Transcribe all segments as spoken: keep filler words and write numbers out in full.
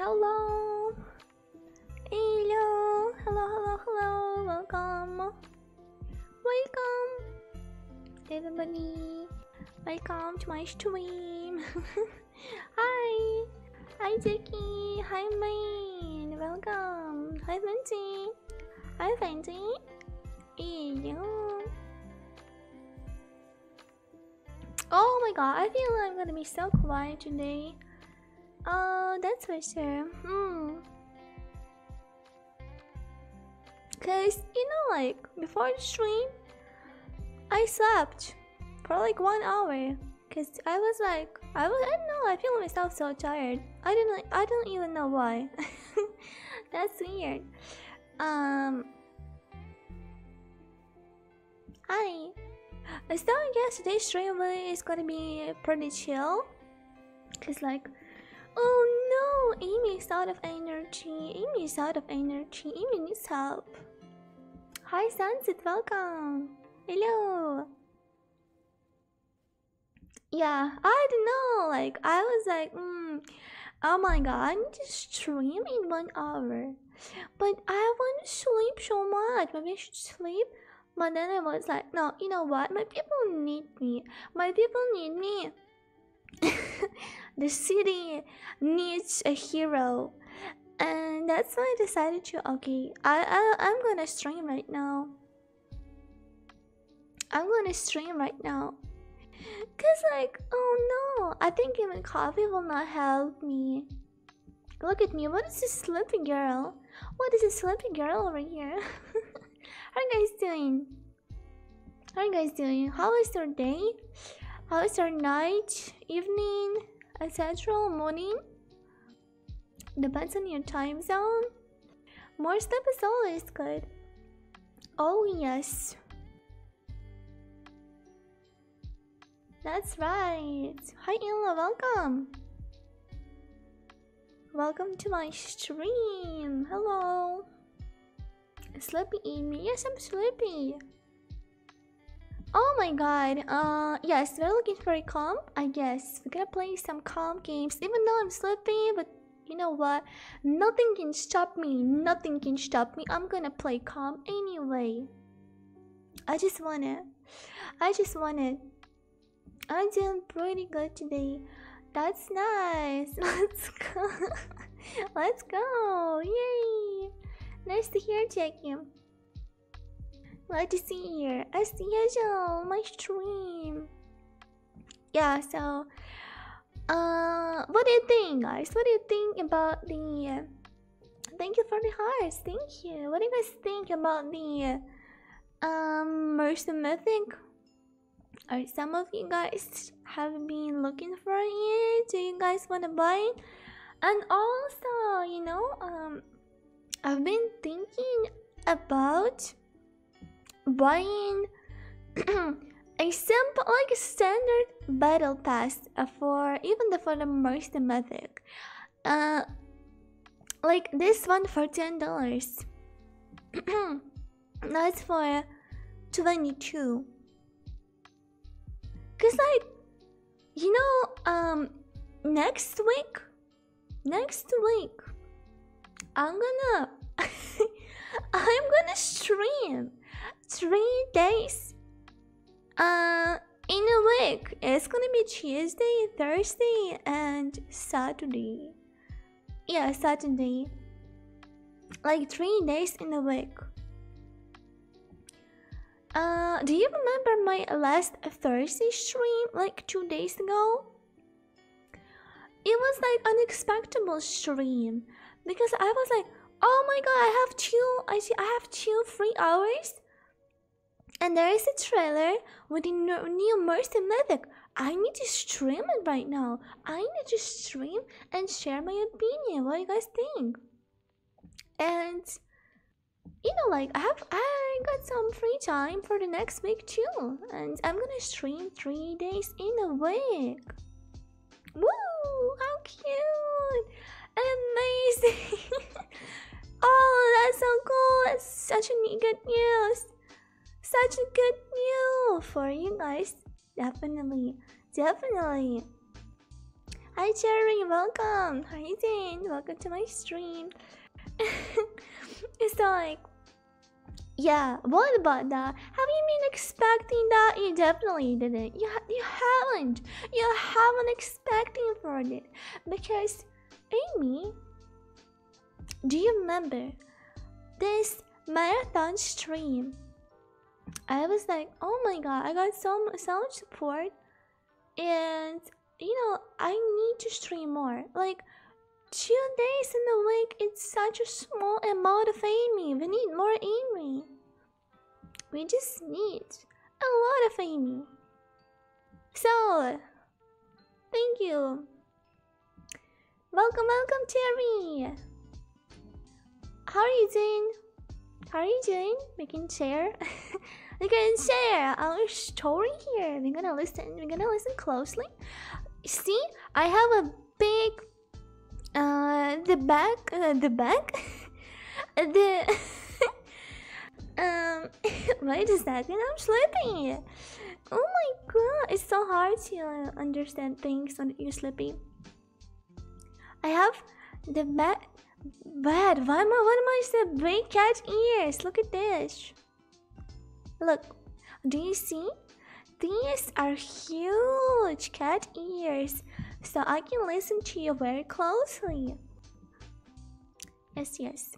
Hello. Hello. Hello, hello, hello. Welcome. Welcome. Everybody. Welcome to my stream. Hi. Hi, Jackie. Hi, man. Welcome. Hi, Fancy. Hi, Fancy. Hello. Oh my god, I feel like I'm gonna be so quiet today. Oh, uh, that's for sure. Hmm. Cause, you know, like, before the stream, I slept for like one hour. Cause I was like, I was, I don't know, I feel myself so tired. I don't, I don't even know why. That's weird. Um. Hi. So I guess today's stream really is gonna be pretty chill. Cause like, oh no, Amy's out of energy. Amy's out of energy. Amy needs help. Hi, Sunset. Welcome. Hello. Yeah, I don't know. Like, I was like, mm, oh my god, I need to stream in one hour, but I want to sleep so much. Maybe I should sleep. But then I was like, no, you know what? My people need me. My people need me. The city needs a hero, and that's why I decided to. Okay, I, I I'm gonna stream right now. I'm gonna stream right now. Cause like, oh no, I think even coffee will not help me. Look at me. What is this sleepy girl? What is this sleepy girl over here? How are you guys doing? How are you guys doing? How is your day? How is your night, evening, et cetera, morning? Depends on your time zone. More sleep is always good. Oh yes. That's right. Hi Ella, welcome. Welcome to my stream. Hello. Sleepy Amy, yes, I'm sleepy. Oh my god, uh, yes, we're looking for a comp, I guess. We're gonna play some comp games, even though I'm sleepy, but you know what? Nothing can stop me, nothing can stop me. I'm gonna play comp anyway. I just want it. I just want it. I'm doing pretty good today. That's nice. Let's go. Let's go. Yay. Nice to hear, Jackie. Glad to see you. As usual, my stream. Yeah, so... Uh, what do you think, guys? What do you think about the... Thank you for the hearts. Thank you. What do you guys think about the... Um, Mercy Mythic? Or some of you guys have been looking for it? Do you guys want to buy it? And also, you know, um... I've been thinking about buying a simple, like a standard battle pass for even the for the Mercy Mythic, uh, like this one for ten dollars. That's for twenty-two. Cause like, you know, um, next week, next week. I'm gonna I'm gonna stream three days uh in a week. It's gonna be Tuesday, Thursday and Saturday. Yeah, Saturday. Like three days in a week. Uh do you remember my last Thursday stream like two days ago? It was like an unexpected stream. Because I was like, oh my god, I have two, I, I have two free hours. And there is a trailer with the new Mercy Mythic. I need to stream it right now. I need to stream and share my opinion. What do you guys think? And, you know, like, I have, I got some free time for the next week too. And I'm gonna stream three days in a week. Woo, how cute. Amazing! Oh, that's so cool! That's such a good news! Such a good news for you guys! Definitely, definitely! Hi Jerry, welcome. How you doing? Welcome to my stream. It's like, yeah, what about that? Have you been expecting that? You definitely didn't. You ha you haven't. You haven't expecting for it, because Amy, do you remember this marathon stream? I was like, oh my god, I got so so much support, and you know I need to stream more. Like two days in a week, it's such a small amount of Amy. We need more Amy. We just need a lot of Amy. So, thank you. Welcome, welcome, Terry. How are you doing? How are you doing? We can share. We can share our story here. We're gonna listen. We're gonna listen closely. See, I have a big, uh, the back, uh, the back, the. um, wait a second. I'm sleeping. Oh my god, it's so hard to understand things when you're sleepy. I have the back. Bad, why am I, what am I saying? Big cat ears, look at this. Look, do you see? These are huge cat ears, so I can listen to you very closely. Yes, yes.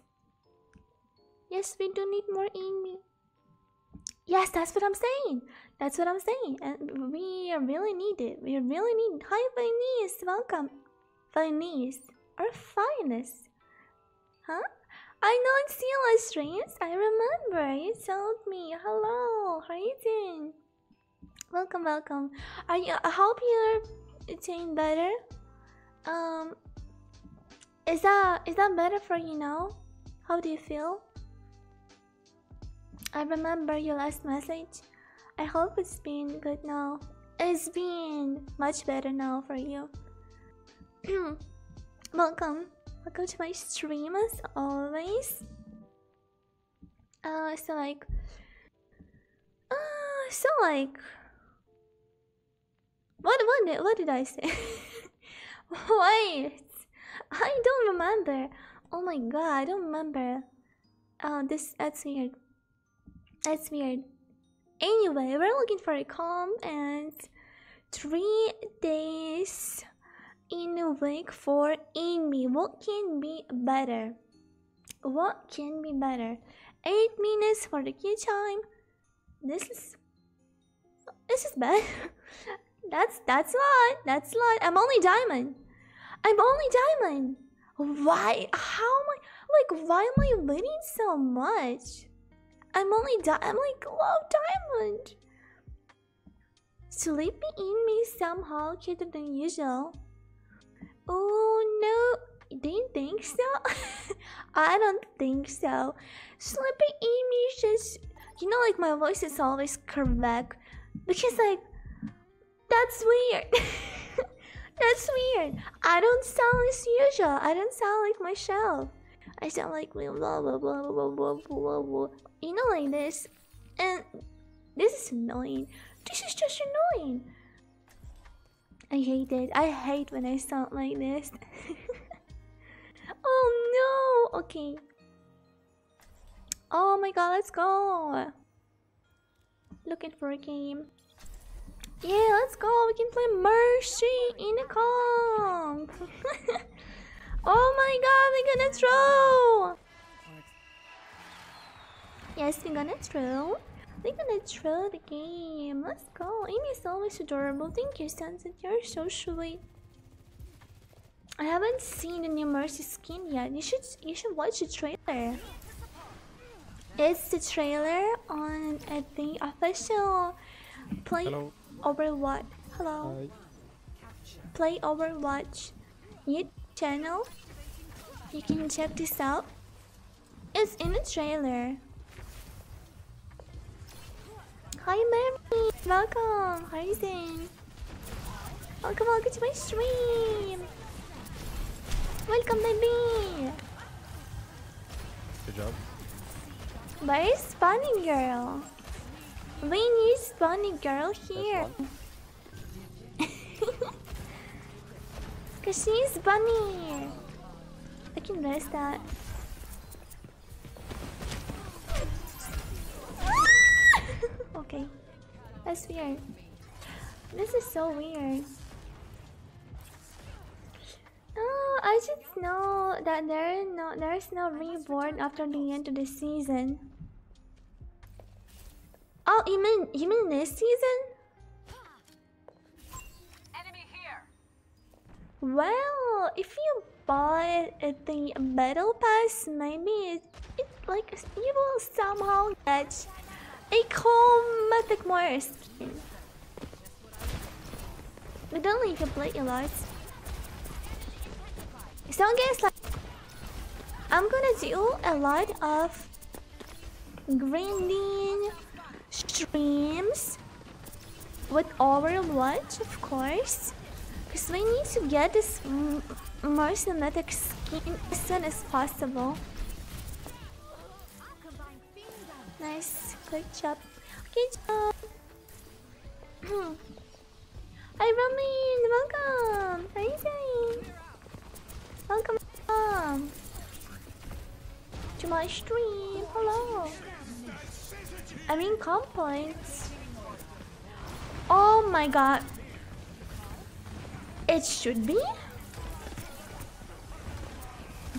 Yes, we do need more Amy. Yes, that's what I'm saying. That's what I'm saying. And we really need it. We really need. Hi, Finesse, welcome. Finesse, our finest. Huh? I know it's you last streams. I remember you told me. Hello, how are you doing? Welcome, welcome. Are you? I hope you're doing better. Um, is that is that better for you now? How do you feel? I remember your last message. I hope it's been good now. It's been much better now for you. Welcome. Welcome to my stream as always. Uh, so like, uh, so like, what, what, did, what did I say? Wait, I don't remember. Oh my god, I don't remember. Uh, this, that's weird. That's weird. Anyway, we're looking for a calm and three days. In a week for Amy, what can be better? What can be better? Eight minutes for the queue time. This is this is bad. that's that's a lot. That's a lot. I'm only diamond. I'm only diamond. Why? How am I? Like, why am I winning so much? I'm only di- I'm like low diamond. Sleepy in me somehow cuter than usual. Oh no, do you think so? I don't think so. Sleepy Amy just, you know, like my voice is always correct, because like, that's weird. That's weird. I don't sound as usual. I don't sound like myself. I sound like blah blah blah blah blah blah blah blah. You know, like this. And this is annoying. This is just annoying. I hate it. I hate when I sound like this. Oh no! Okay. Oh my god, let's go! Looking for a game. Yeah, let's go! We can play Mercy in a comp! Oh my god, we're gonna throw! Yes, we're gonna throw. We're gonna throw the game. Let's go. Amy's always adorable. Thank you, Sunset. You're so sweet. I haven't seen the new Mercy skin yet. You should you should watch the trailer. It's the trailer on at the official Play Hello. Overwatch. Hello. Hi. Play Overwatch YouTube channel. You can check this out. It's in the trailer. Hi Mary, welcome, how are you doing? Welcome, welcome to my stream. Welcome baby. Good job. Where is Spawning Girl? We need Spawning Girl here. Cause she's bunny. I can notice that. Okay, that's weird. This is so weird. Oh, I just know that there is no there is no reborn after the end of the season. Oh, you mean you mean this season? Enemy here. Well, if you bought the battle pass, maybe it, it like you will somehow get a chromatic Morse. We don't leave a plate a lot. So I guess like I'm gonna do a lot of grinding streams with Overwatch, of course, because we need to get this mercenatic skin as soon as possible. Nice, good job, good job. Hi Ramin, welcome! How are you doing? Welcome, welcome to my stream, hello! I mean complaints. Oh my god. It should be?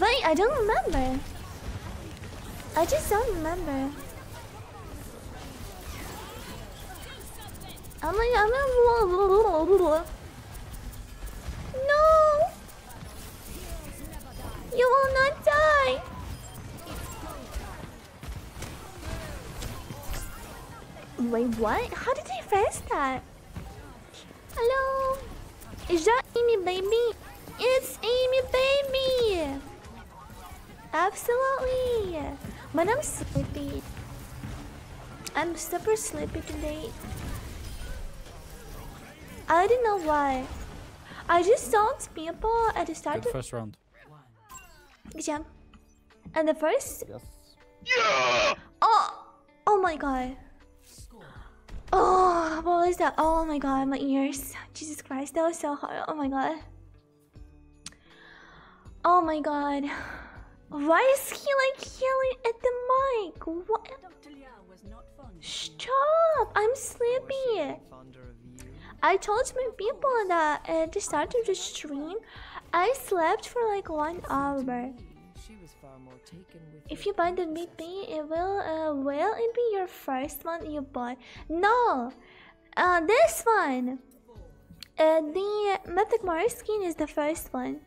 Wait, I don't remember. I just don't remember. I'm like, I'm like, no! You will not die! Wait, what? How did I press that? Hello? Is that Amy baby? It's Amy baby! Absolutely! But I'm sleepy. I'm super sleepy today. I don't know why. I just don't people at the start. Good first round. Good job. And the first. Yes. Yeah! Oh, oh my god. Oh, what was that? Oh my god, my ears. Jesus Christ, that was so hard. Oh my god. Oh my god. Why is he like yelling at the mic? What? Stop! I'm sleepy. I told my people that at the start of the stream, I slept for like one hour. If you buy the B P, it will, uh, will it be your first one you buy? No! Uh, this one! Uh, the Mythic Mura skin is the first one.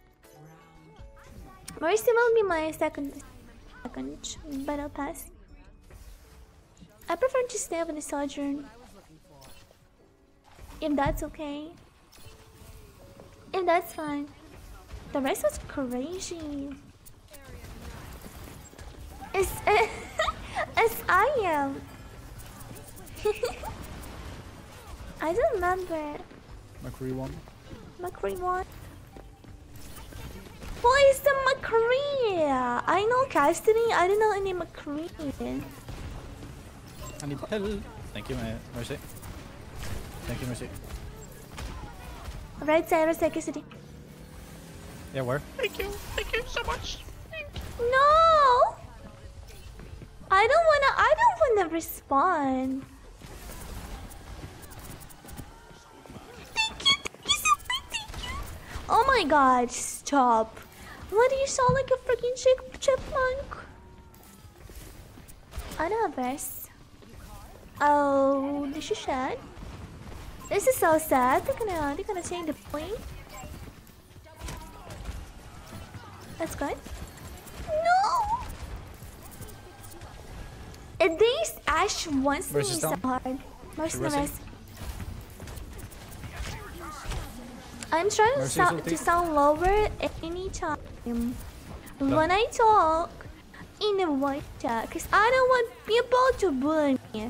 Mercy will be my second, second battle pass. I prefer to stay up in the Sojourn. If that's okay. If that's fine. The rest was crazy. As, uh, as I am. I don't remember. McCree won. McCree won. What is the McCree? I know Cassidy. I don't know any McCree. I need help. Thank you, Mercy. Thank you, Mercy. Right side, right side, Cassidy. Yeah, where? Thank you, thank you so much. Thank you. No! I don't wanna, I don't wanna respond. Thank you, thank you so much, thank you. Oh my god, stop. What do you sound like a freaking chipmunk? I don't have verse. Oh, this is sad. This is so sad. They're gonna, they're gonna change the point. That's good. No! At least Ash wants me so hard. Mercy, Mercy. I'm trying to, so to sound lower at any time. No. When I talk in the voice chat, because I don't want people to bully me.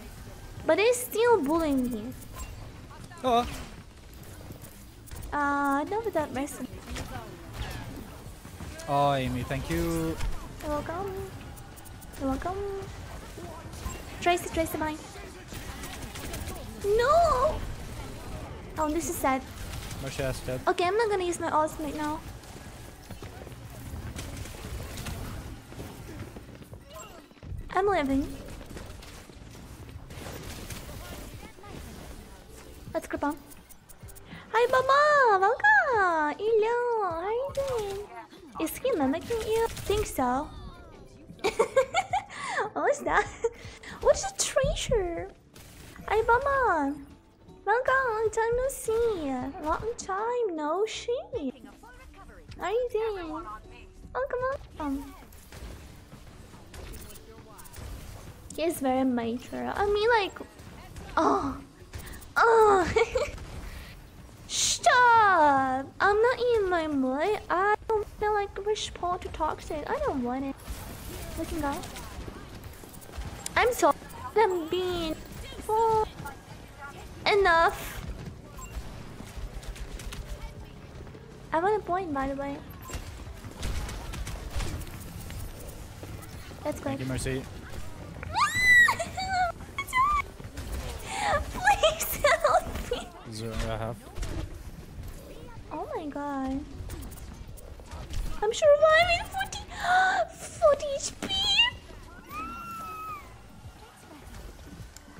But they still bullying me. Oh. Uh, not without Mercy. Oh, Amy, thank you. You're welcome. You're welcome. Tracer, Tracer, mine. No! Oh, this is sad. Moshe's dead. Okay, I'm not gonna use my ultimate now. I'm living. Let's grip on. Hi, Mama! Welcome! Hello! How are you doing? Is he mimicking you? Think so. What is that? What is a treasure? Hi, Mama! Welcome! Long time no see! Long time no see! How are you doing? Welcome, welcome! He's very mature. I mean, like... Oh! Oh! Stop! I'm not in my mood. I don't feel like respond to toxic. I don't want it. Looking out. I'm sorry. I'm being... Oh. Enough! I want a point, by the way. That's good. Thank you, Mercy. Please help me! Zero and a half. Oh my god. I'm surviving forty, forty H P!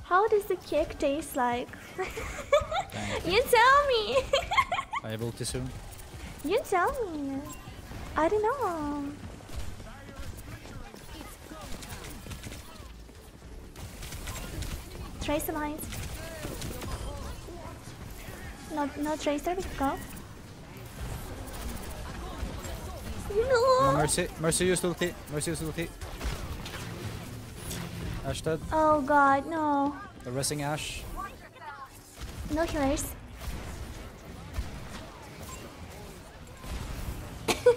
How does the cake taste like? You tell me! I have ulti soon. You tell me. I don't know. Tracer lines. No, no Tracer, we can go. No! No Mercy, Mercy used ulti. Mercy used ulti. Ash dead. Oh god, no. Arresting Ash. No healers. Oh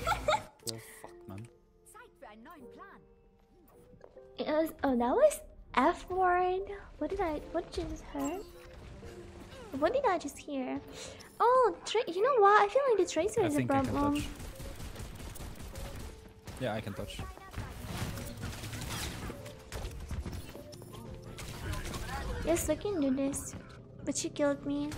fuck, man. It was, oh, that was F word. What did I? What did you just hear? What did I just hear? Oh, tra you know what? I feel like the Tracer I is a problem. I yeah, I can touch. Yes, we can do this, but she killed me.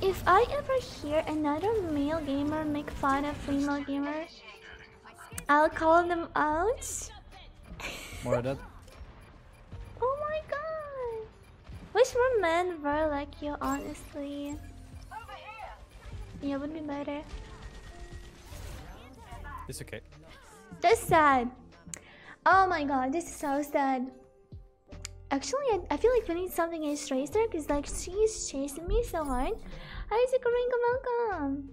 If I ever hear another male gamer make fun of female gamer, I'll call them out. Mura dead. Oh my god! Wish more men were like you, honestly. Yeah, it would be better. It's okay. That's sad. Oh my god, this is so sad. Actually, I, I feel like we need something against Tracer because like she is chasing me so hard. Hi, Kiriko, welcome.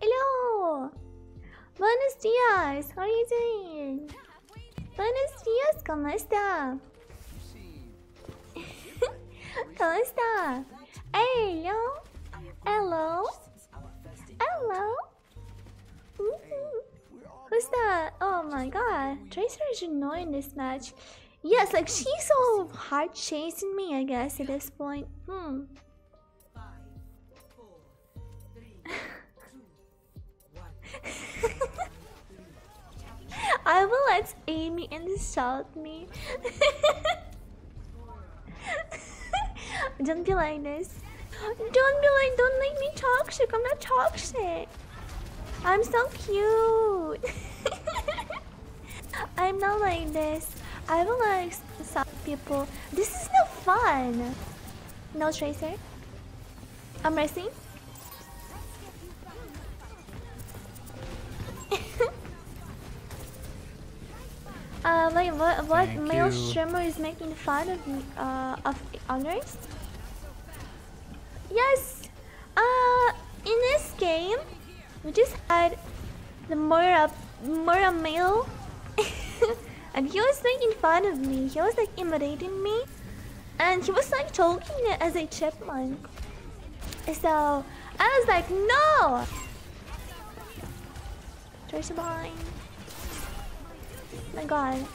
Hello. Buenos dias. How are you doing? Buenos dias, ¿cómo está? ¿Cómo está? Hey, yo. Hello. Hello. Mm-hmm. Who's that? Oh my god. Tracer is annoying this match. Yes, like she's so hard chasing me, I guess, at this point. Hmm. I will let Amy insult me. Don't be like this. Don't be like, don't make me toxic. I'm not toxic. I'm so cute. I'm not like this. I will like some people. This is no fun. No Tracer. I'm racing. uh, wait, what? What Thank male you. Streamer is making fun of uh of others? Yes. Uh, in this game. We just had the Mura, Mura male and he was making fun of me. He was like imitating me and he was like talking as a chipmunk. So I was like, no! Tracer behind. My god.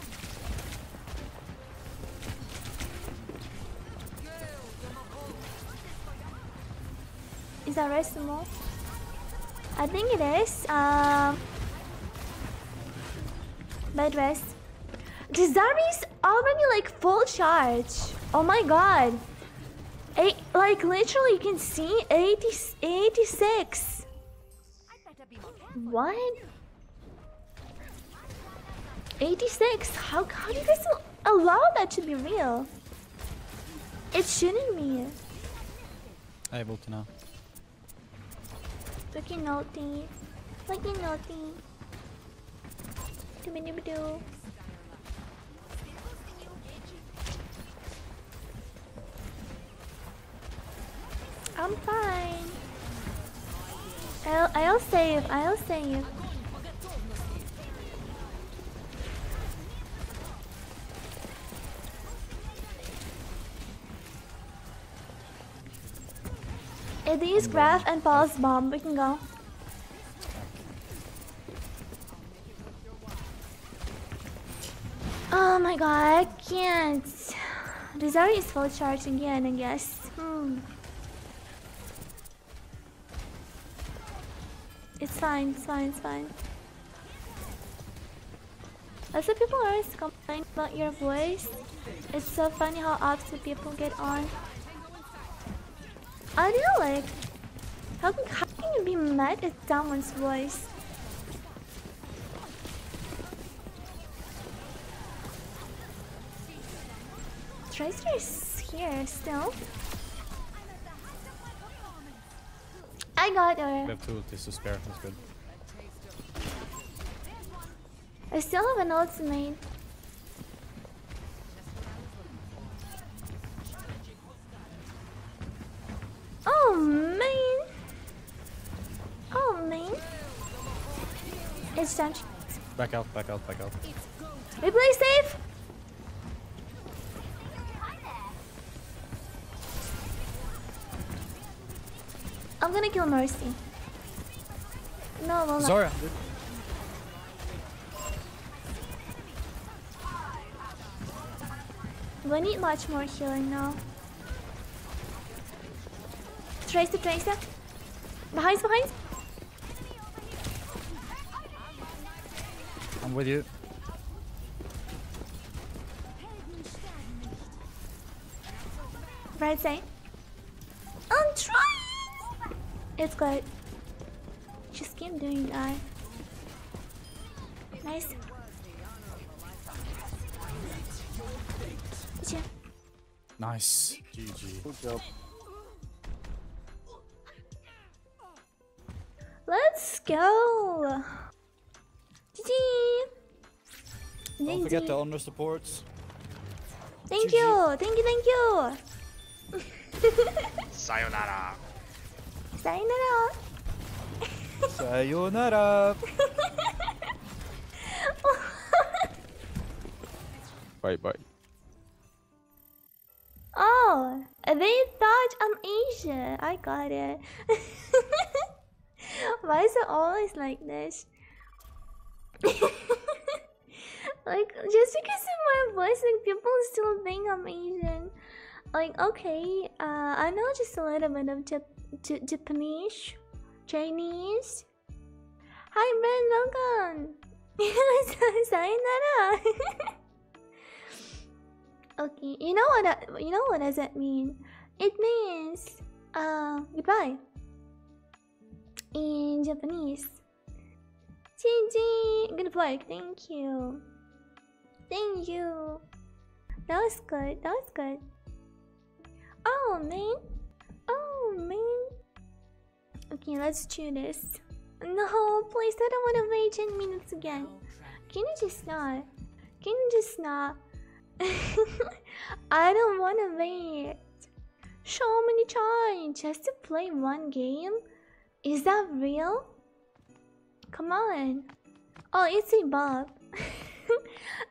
Is that right, Simone? I think it is. Um, bed rest. The Zarya's already like full charge. Oh my god. Eight, like literally you can see eighty, eighty-six. What? eighty-six? How, how do you guys allow that to be real? It shouldn't be. I have ulti now. Fucking ulti. Fucking ulti. Dooby dooby doo. I'm fine. I'll, I'll save. I'll save. If they use graph and pulse bomb, we can go. Oh my god, I can't. Zarya is full charge again, I guess. Hmm. It's fine, it's fine, it's fine. Also, people always complain about your voice. It's so funny how opposite people get on. I do like, how can, how can you be mad at someone's voice? Tracer is here still. I got her. We have two ultis to spare, that's good. I still have an ultimate. Oh man! Oh man! It's time to... Back out, back out, back out. We play safe! I'm gonna kill Mercy. No, I will not. Zarya! We need much more healing now. Tracer, Tracer. Behind, behind. I'm with you. Right side. I'm trying. It's good. Just keep doing that. Nice. Nice. G G. Good job. Let's go! G G! Don't forget the honor supports. Thank you! Thank you, thank you! Sayonara! Sayonara! Sayonara! Bye bye. Oh! They thought I'm Asian! I got it! Why is it always like this? Like, just because of my voice, like, people still think I'm Asian. Like, okay, uh, I know just a little bit of Jap J Japanese, Chinese. Hi, Ben, welcome! Sayonara! Okay, you know what, I, you know what does that mean? It means, uh, goodbye. In Japanese. G G! Good work, thank you. Thank you. That was good, that was good. Oh man. Oh man. Okay, let's do this. No, please, I don't wanna wait ten minutes again. Can you just not? Can you just not? I don't wanna wait so many times just to play one game? Is that real? Come on. Oh, it's a Bob.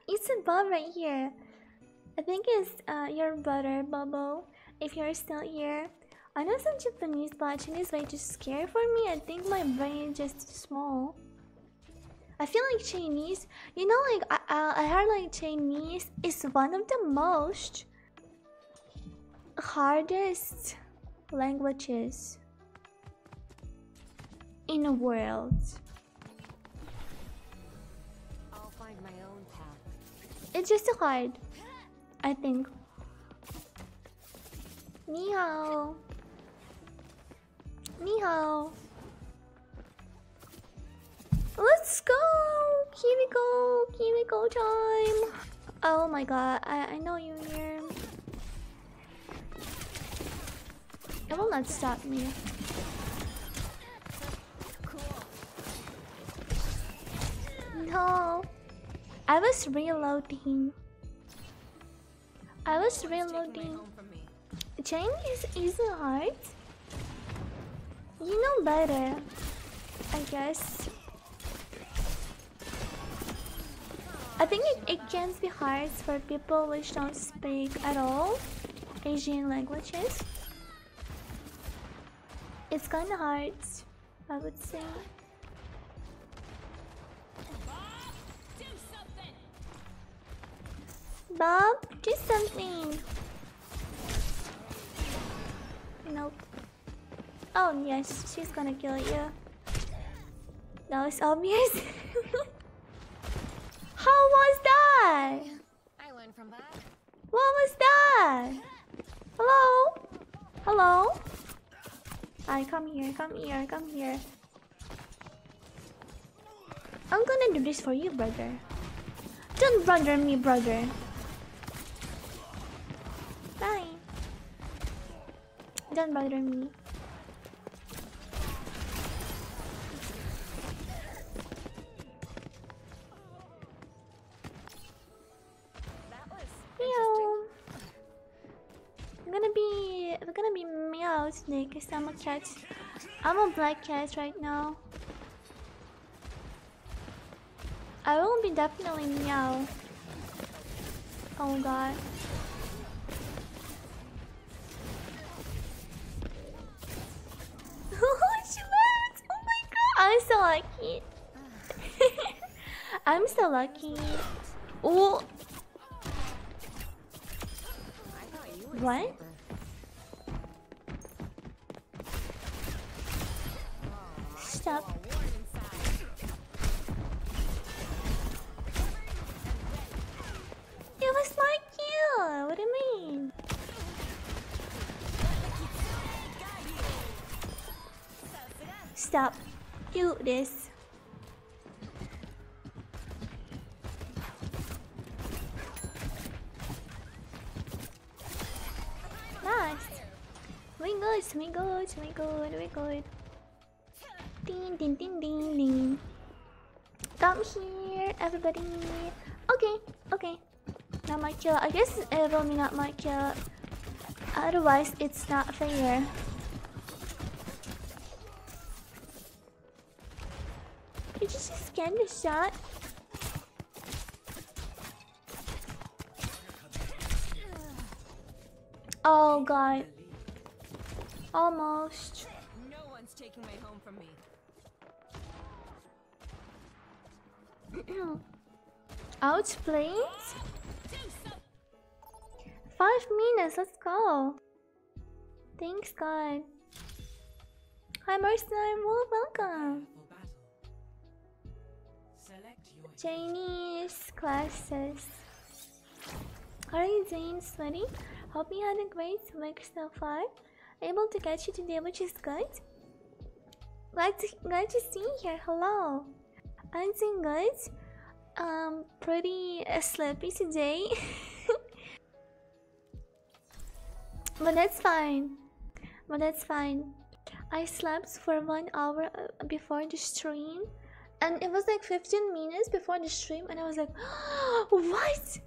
It's a Bob right here. I think it's uh, your brother, Bobo, if you're still here. I know some Japanese, but Chinese way too scary for me. I think my brain is just too small. I feel like Chinese, you know, like I, I, I heard like Chinese is one of the most hardest languages in the world. I'll find my own path. It's just too hard, I think. Ni hao. Ni hao. Let's go! Kiriko! Kiriko time! Oh my god, I, I know you're here. It will not stop me. No! I was reloading. I was reloading. Change is easy hard? You know better, I guess. I think it, it can be hard for people which don't speak at all Asian languages. It's kinda hard, I would say. Bob, do something! Nope. Oh yes, she's gonna kill you. That was obvious. How was that? I learned from that. What was that? Hello? Hello? I come here, come here, come here. I'm gonna do this for you, brother. Don't run on me, brother. Bye. Don't bother me. Because I'm a cat. I'm a black cat right now. I will be definitely meow. Oh god. Oh, she left! Oh my god! I'm so lucky. I'm so lucky. Oh. What? Up. It was like you. What do you mean? Stop. Do this. Nice. We good. We good. We good. We good. Ding ding ding ding ding. Come here, everybody. Okay, okay. Not my kill. I guess it will be not my kill. Otherwise, it's not fair. Did you just scan the shot? Oh god. Almost. No one's taking my home from me. Outplays? Five minutes, let's go. Thanks god. Hi Mercenary, well, welcome. Chinese classes. How are you doing, sweaty? Hope you had a great week so far. Able to catch you today, which is good. Glad to, glad to see you here, hello. I'm doing good. Um, pretty uh, sleepy today, but that's fine. But that's fine. I slept for one hour before the stream, and it was like fifteen minutes before the stream, and I was like, "What?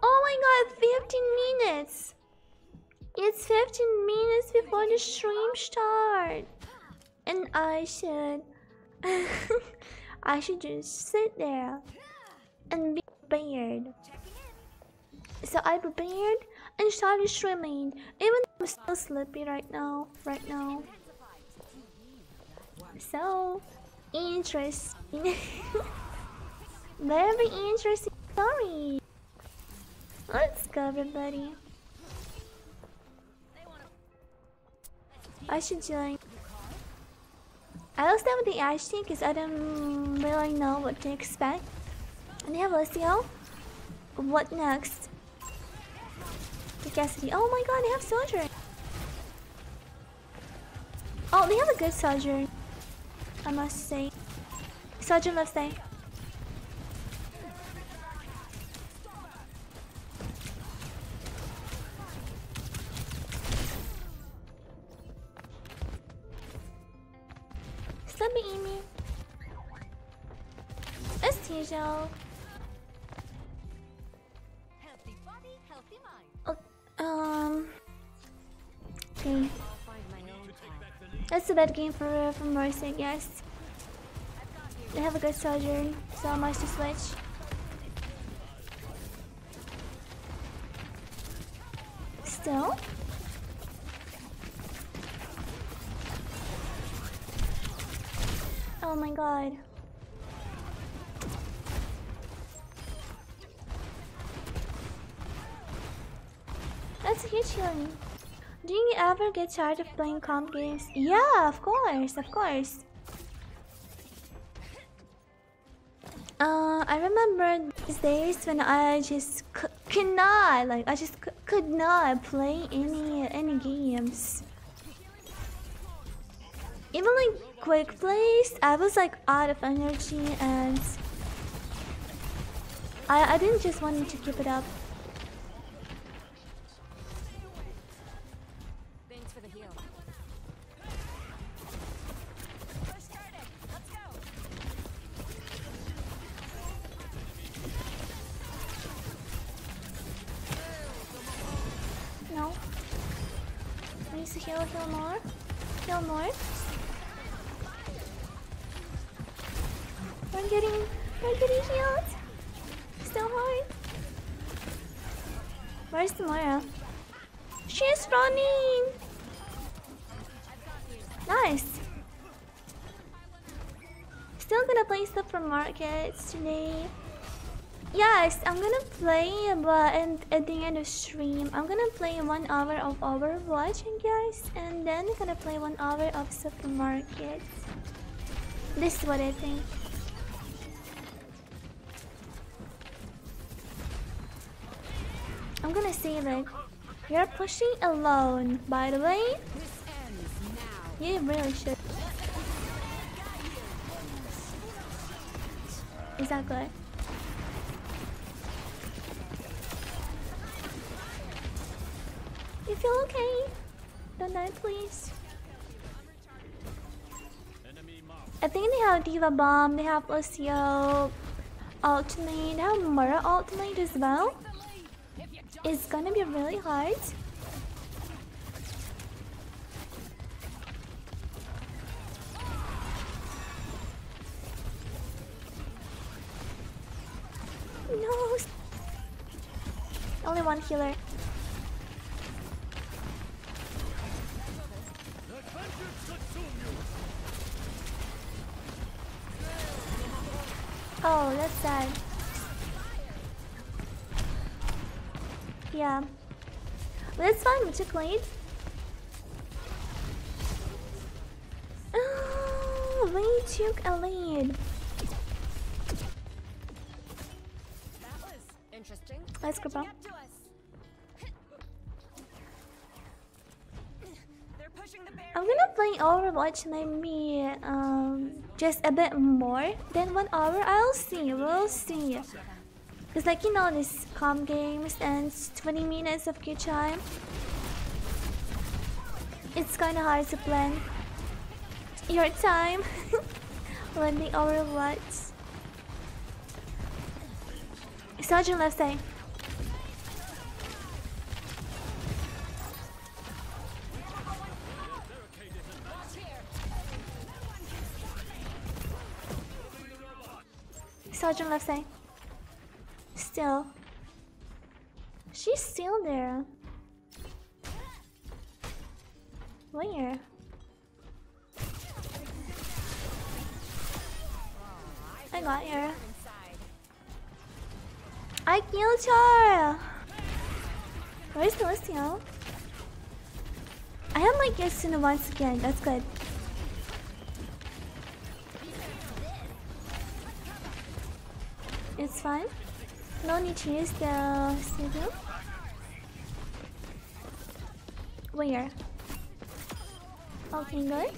Oh my god, fifteen minutes! It's fifteen minutes before the stream starts, and I should." I should just sit there and be prepared. So I prepared and started streaming. Even though I'm still sleepy right now. Right now. So interesting. Very interesting story. Let's go, everybody. I should join. I'll start with the Ash team because I don't really know what to expect. And they have Lucio. What next? The Cassidy. Oh my god, they have Sojourn. Oh, they have a good Sojourn, I must say. Sojourn left side. Stop beating me. As usual. Healthy body, healthy mind. Oh, um. Okay. That's a bad game for uh, for Mercy, I guess. They have a good Sojourn, so I must just switch. Still. Oh my god. That's a huge healing. Do you ever get tired of playing comp games? Yeah, of course, of course. Uh, I remember these days when I just c could not, like, I just c could not play any any games. Even like quick plays, I was like out of energy, and I I didn't just want to keep it up. No. I need to heal, heal more. Heal more. We're getting, we're getting healed. Still hard. Where's the Mura? She's running. Nice. Still gonna play stuff from markets today. Yes, I'm gonna play, but at the end of stream, I'm gonna play one hour of Overwatch, I guess, and then I'm gonna play one hour of supermarkets. This is what I think. I'm gonna save it. You're pushing alone, by the way. You really should. Is that good? You feel okay? Don't die, please. I think they have D.Va bomb, they have Lucio ultimate, they have Mura ultimate as well. It's gonna be really hard. No. Only one healer. Oh, that's sad. Yeah. That's fine, we took late. Oh, we took a lead. That was interesting. Let's go, bro. I'm gonna play Overwatch maybe um, just a bit more than one hour. I'll see, we'll see. Cause like you know, these calm games and twenty minutes of queue time, it's kinda hard to plan your time when the Overwatch. Sergeant left side. Sojourn left side. Still. She's still there. Where? I got her. I killed her! Where's the Lucio? I have my Kitsune once again, that's good. It's fine. No need to use the signal. Where? Okay, good.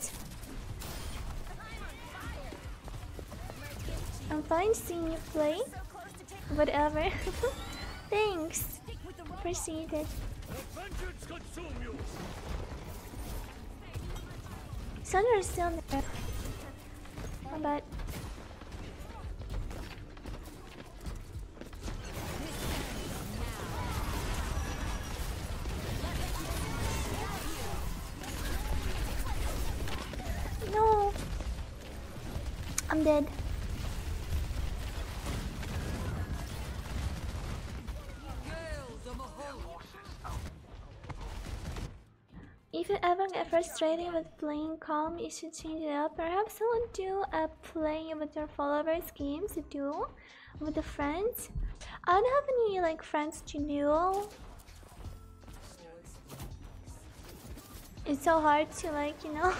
I'm fine seeing you play. Whatever. Thanks. Appreciate it. Sojourn is still there. How about? No, I'm dead. If you ever get frustrated with playing Calm, you should change it up. Perhaps I will do a play with your followers games to duel with the friends. I don't have any like friends to duel. It's so hard to like, you know,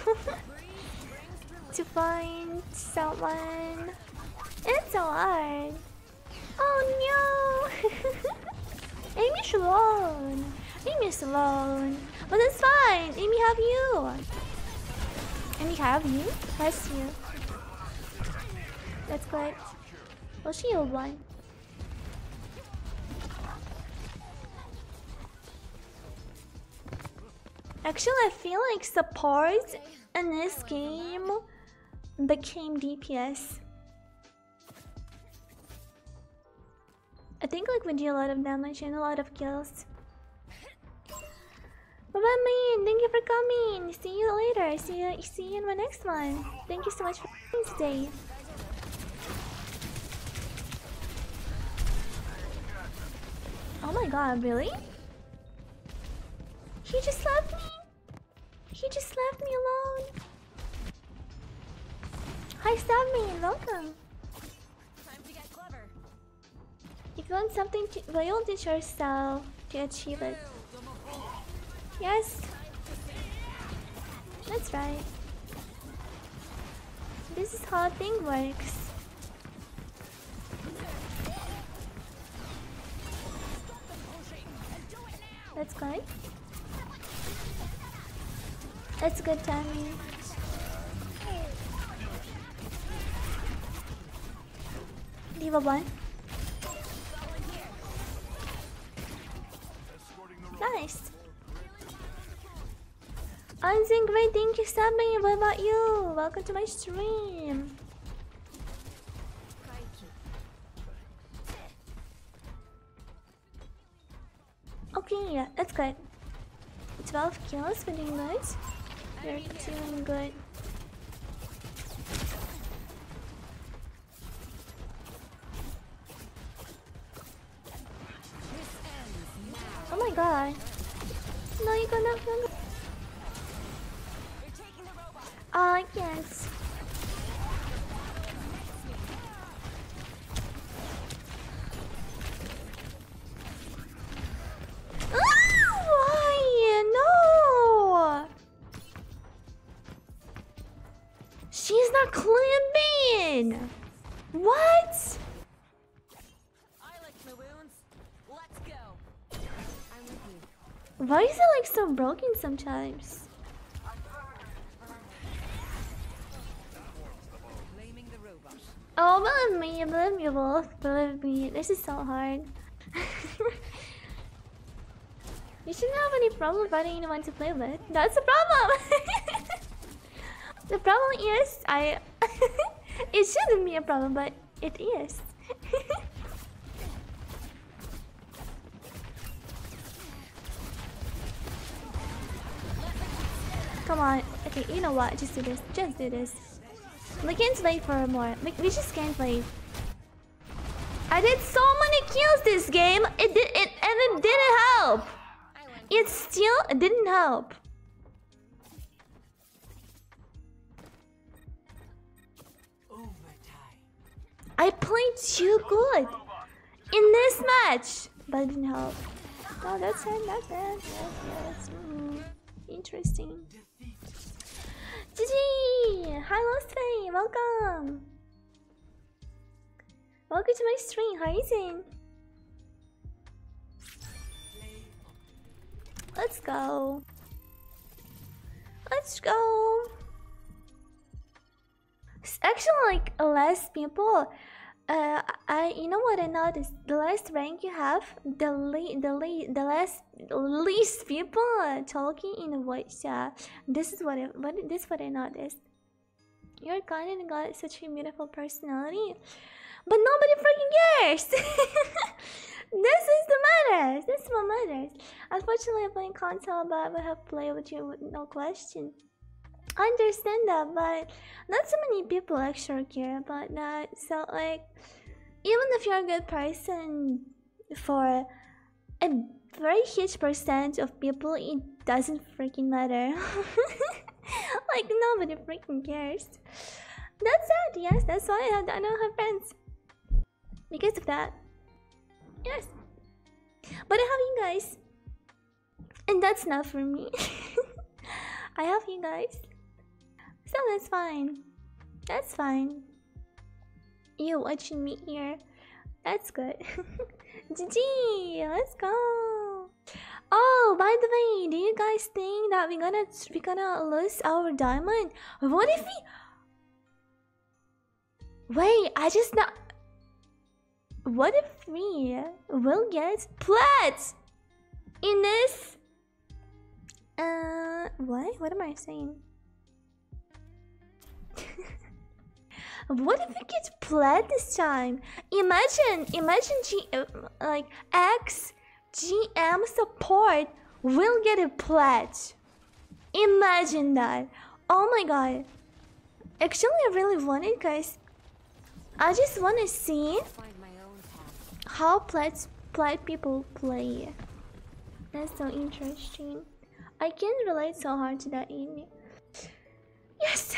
to find someone. It's so hard. Oh no! Amy's alone. Amy's alone. But that's fine. Amy, have you? Amy, have you? Bless you. That's good. Well, she will one. Actually, I feel like support in this game became D P S. I think like we do a lot of damage and a lot of kills. Bye bye, man. Thank you for coming. See you later. See you, see you in my next one. Thank you so much for coming today. Oh my god, really? He just left me. He just left me alone. Hi, Sabmin. Welcome. Time to get clever. If you want something to build it yourself to achieve it. Yes, that's right. This is how a thing works. That's good. That's good timing. D.Va one. Nice. I'm doing great, thank you, Sabine. What about you? Welcome to my stream. Okay, yeah, that's good. twelve kills, we're doing good. We're doing good. Oh my god. No, you're gonna... You're gonna Ah, uh, yes. Ah, why? No! She's not climbing! What? I like my wounds. Let's go. I'm with you. Why is it like so broken sometimes? Oh, believe me, believe me, both, believe me. This is so hard. You shouldn't have any problem finding anyone to play with. That's the problem. The problem is, I. It shouldn't be a problem, but it is. Come on. Okay, you know what? Just do this. Just do this. We can't play for more. We, we just can't play. I did so many kills this game. It did it and it didn't help. It still didn't help. Overtime. I played too good in this match, but it didn't help. Oh, that's not that bad. Yes, yes. Mm-hmm. Interesting. G G! Hi, Lostfay! Welcome! Welcome to my stream, how are you doing? Let's go. Let's go. It's actually like less people. Uh, I you know what I noticed? The less rank you have, the le the le the less least people are talking in the voice chat. This is what I what this is what I noticed. You're gone and got such a beautiful personality, but nobody freaking cares. This is the matters. This is what matters. Unfortunately, I'm playing console, but I would have played with you with no question. I understand that, but not so many people actually care about that. So, like, even if you're a good person, for a very huge percent of people, it doesn't freaking matter. Like, nobody freaking cares. That's sad, yes, that's why I don't have friends. Because of that. Yes. But I have you guys. And that's not for me. I have you guys. So that's fine. That's fine. You watching me here. That's good. G G! Let's go! Oh, by the way, do you guys think that we're gonna we're gonna lose our diamond? What if we... Wait, I just not... What if we will get plat in this? Uh, what? What am I saying? What if we get plat this time? Imagine, imagine G, like X G M support will get a plat. Imagine that. Oh my god. Actually, I really want it, guys. I just want to see how plat plat people play. That's so interesting. I can't relate so hard to that anime. Yes!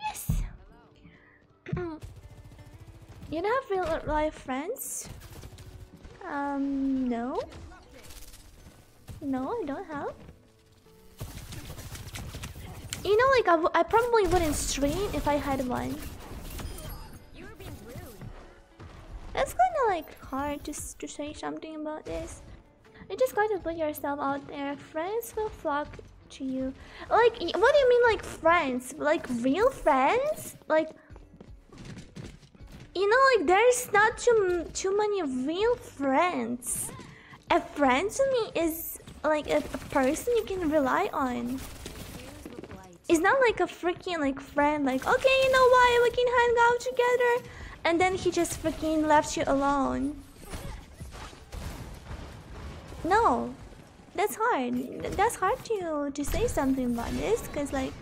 Yes! You don't have real life friends? Um, no. No, I don't have. You know, like, I, w I probably wouldn't stream if I had one. That's kinda like hard to, to say something about this. You just got to put yourself out there. Friends will flock to you. Like, what do you mean, like, friends? Like, real friends? Like, you know, like, there's not too too many real friends. A friend to me is, like, a, a person you can rely on. It's not like a freaking, like, friend, like, okay, you know why we can hang out together? And then he just freaking left you alone. No, that's hard. That's hard to to say something about this, cause like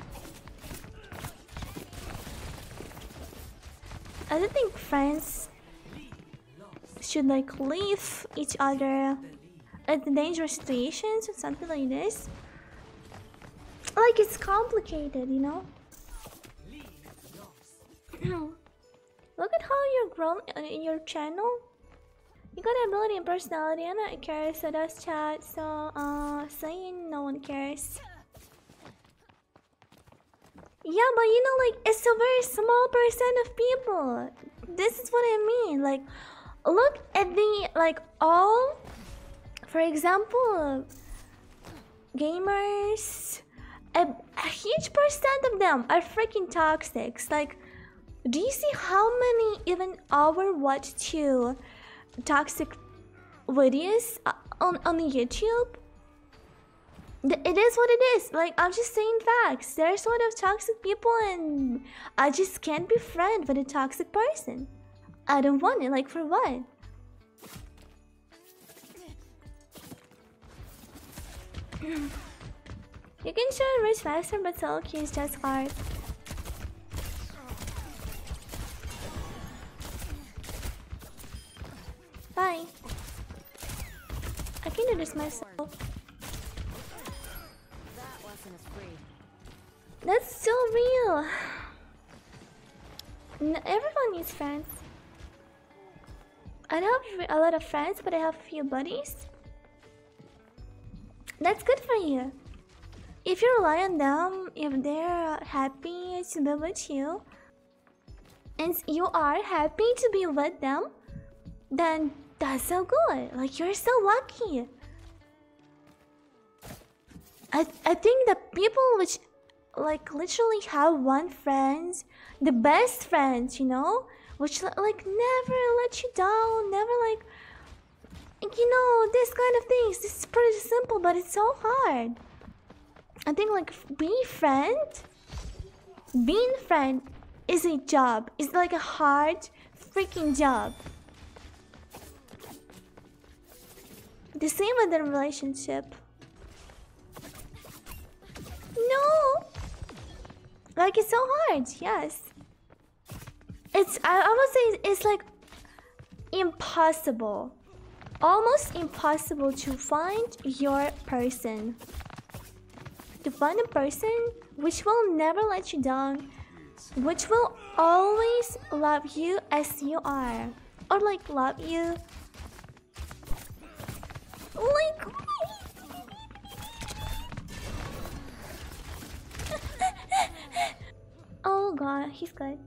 I don't think friends should like leave each other at dangerous situations or something like this. Like it's complicated, you know. Look at how you're grown in your channel. You got an ability and personality, and I care, so that's chat, so, uh, saying no one cares. Yeah, but you know, like, it's a very small percent of people. This is what I mean, like, look at the, like, all, for example, gamers, a, a huge percent of them are freaking toxics. Like, do you see how many, even Overwatch two, toxic videos on on YouTube? It is what it is. Like, I'm just saying facts. There's a lot of toxic people, and I just can't be friends with a toxic person. I don't want it. Like, for what? You can show rich faster, but solo queue is just hard. Bye. I can do this myself. That's so real. No, everyone needs friends. I don't have a lot of friends, but I have a few buddies. That's good for you. If you rely on them, if they're happy to be with you, and you are happy to be with them, then that's so good. Like, you're so lucky. I I think the people which like literally have one friend, the best friend, you know, which like never let you down, never like, you know, this kind of things. This is pretty simple, but it's so hard. I think like being friend, being friend is a job. It's like a hard freaking job. The same with the relationship. No, like it's so hard. Yes, it's I, I would say it's like impossible, almost impossible to find your person, to find a person which will never let you down, which will always love you as you are, or like love you like. Oh god, he's good.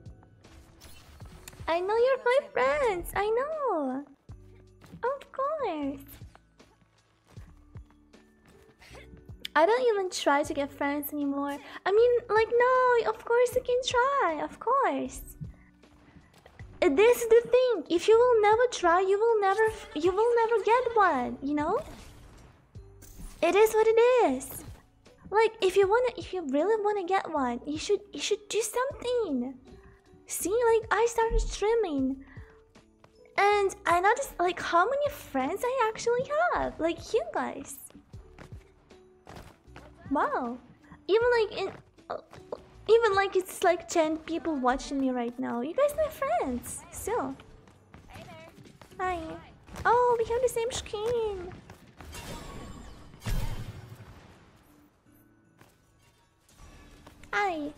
I know you're my friends. I know. Of course. I don't even try to get friends anymore. I mean, like, no, of course you can try. Of course. This is the thing. If you will never try, you will never, you will never get one, you know? It is what it is. Like, if you wanna, if you really wanna get one, you should, you should do something. See, like, I started streaming, and I noticed like how many friends I actually have, like you guys. Wow, even like in, even like it's like ten people watching me right now. You guys are my friends still. Hi there. Hi. Oh, we have the same skin. Hi.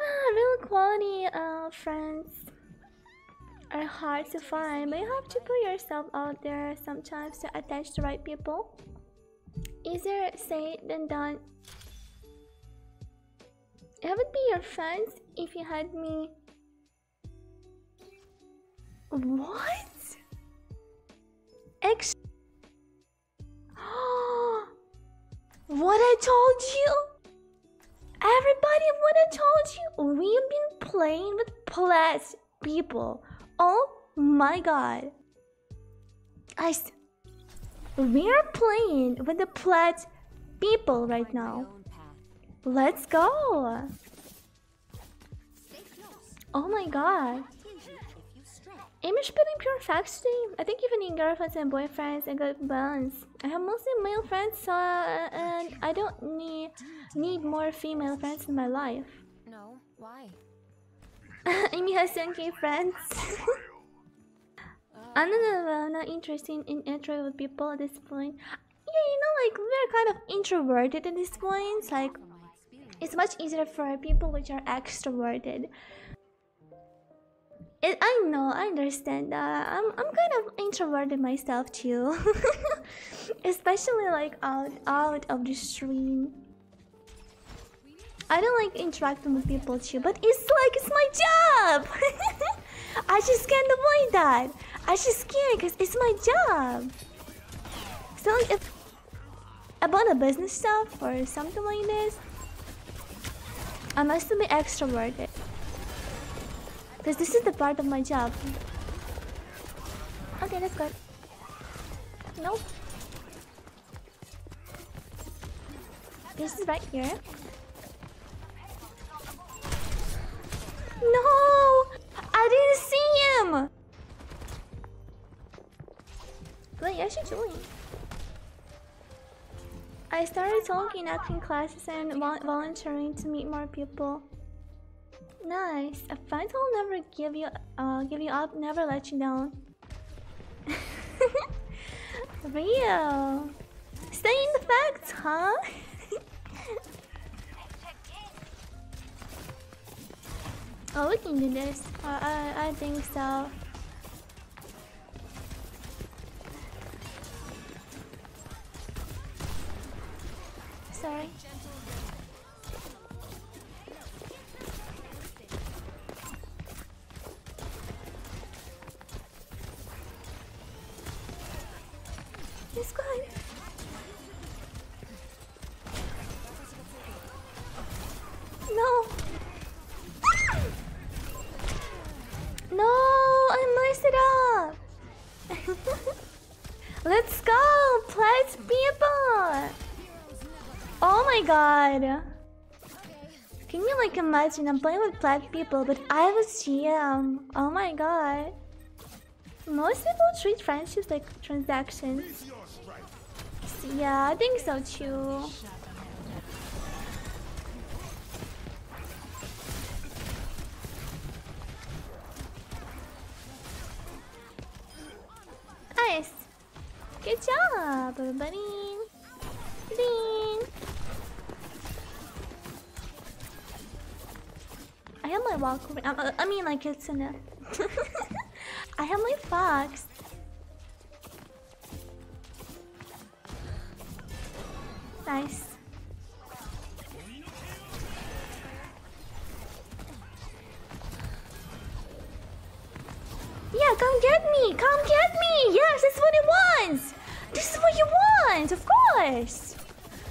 Ah, real quality uh, friends are hard to find, but you have to put yourself out there sometimes to attach the right people. Easier said than done. I would be your friends if you had me. What? Ex- What I told you? Everybody, what I told you? We've been playing with plus people. Oh my god. I s We're playing with the plus people right now. Let's go. Oh my god. Image building pure facts team. I think even in girlfriends and boyfriends, I got balance. I have mostly male friends, so uh, and I don't need need more female friends in my life. No, why? Amy has ten K friends. I'm not, uh, not interested in interaction with people at this point. Yeah, you know, like we're kind of introverted at this point. Like, it's much easier for people which are extroverted. It, I know, I understand that. I'm, I'm kind of introverted myself too. Especially like out, out of the stream. I don't like interacting with people too, but it's like, it's my job! I just can't avoid that. I just can't, because it's my job. So like, if about a business stuff or something like this, I must be extroverted. Because this is the part of my job. Okay, that's good. Nope. This is right here. No! I didn't see him! Wait, I should join. I started talking, acting classes, and volunteering to meet more people. Nice. A friend will never give you, uh, give you up, never let you down. Real. Stay in the facts, huh? Oh, we can do this. Uh, I, I think so. Sorry. It's good. No! Ah! No! I messed it up! Let's go! Let's people! Oh my god! Can you like imagine I'm playing with plat people, but I was G M. Oh my god. Most people treat friendships like transactions. Yeah, I think so too. Nice. Good job, everybody. Ding. I have my walk. I, I mean, like it's enough. I have my fox. Nice. Yeah, come get me. Come get me. Yes, that's what it wants. This is what you want, of course.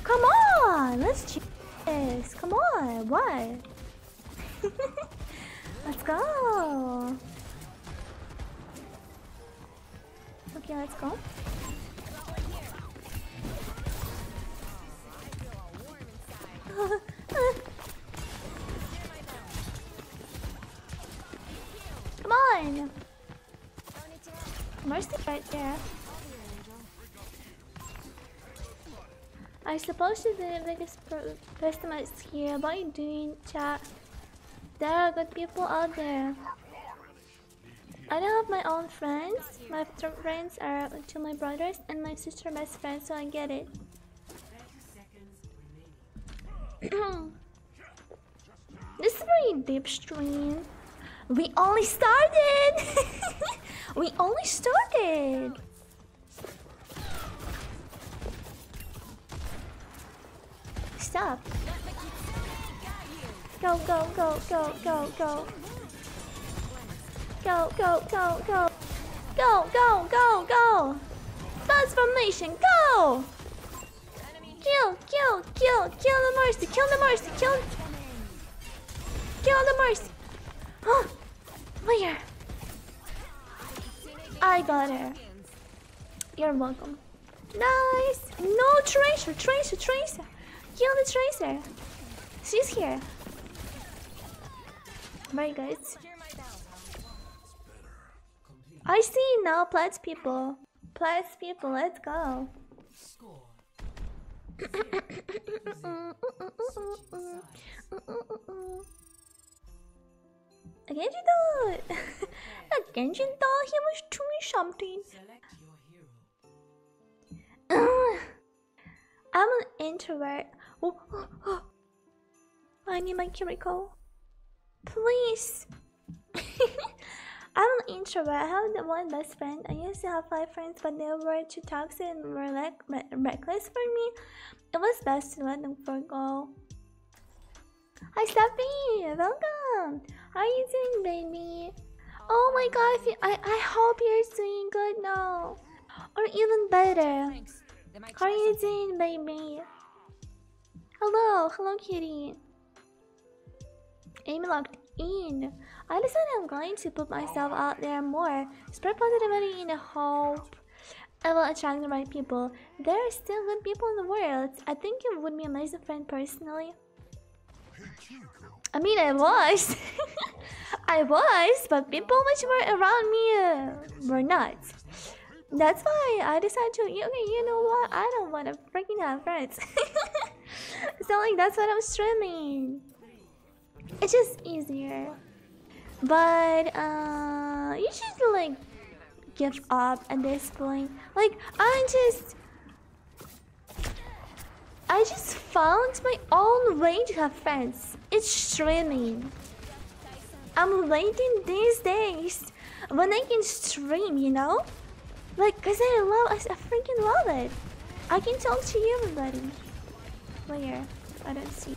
Come on, let's do this. Come on, what? Let's go. Okay, let's go. Come on! Mercy right there. I suppose she's the biggest pessimist here. What are you doing, chat? There are good people out there. I don't have my own friends. My friends are to my brothers and my sister best friends, so I get it. This is very deep stream. We only started. We only started. Stop. Go go go go go go. Go go go go. Go go go go. Transformation go. Kill, kill, kill, kill the mercy, kill the mercy, kill Kill the mercy. Huh? Where? I got her. You're welcome. Nice. No, Tracer, Tracer, Tracer. Kill the Tracer. She's here. Very good. I see now, Platts people. Platts people, let's go. Genji though, Genji thought he was doing something. I'm an introvert. Oh, oh, oh. I need my Kiriko. Please. I'm an introvert. I have the one best friend. I used to have five friends, but they were too toxic and were like re reckless for me. It was best to let them forgo. Hi, Steffi! Welcome! How are you doing, baby? Oh my god, you, I, I hope you're doing good now. Or even better. How are you doing, baby? Hello, hello, kitty. Amy locked in. I decided I'm going to put myself out there more. Spread positivity in the hope I will attract the right people. There are still good people in the world. I think you would be an amazing friend personally. I mean, I was. I was, but people which were around me uh, were not. That's why I decided to, okay, you know what? I don't want to freaking have friends. So like, that's what I'm streaming. It's just easier. But uh, you should like give up at this point. Like, I'm just... I just found my own way to have friends. It's streaming. I'm waiting these days when I can stream, you know? Like, cause I love, I, I freaking love it. I can talk to you, everybody. Where? I don't see.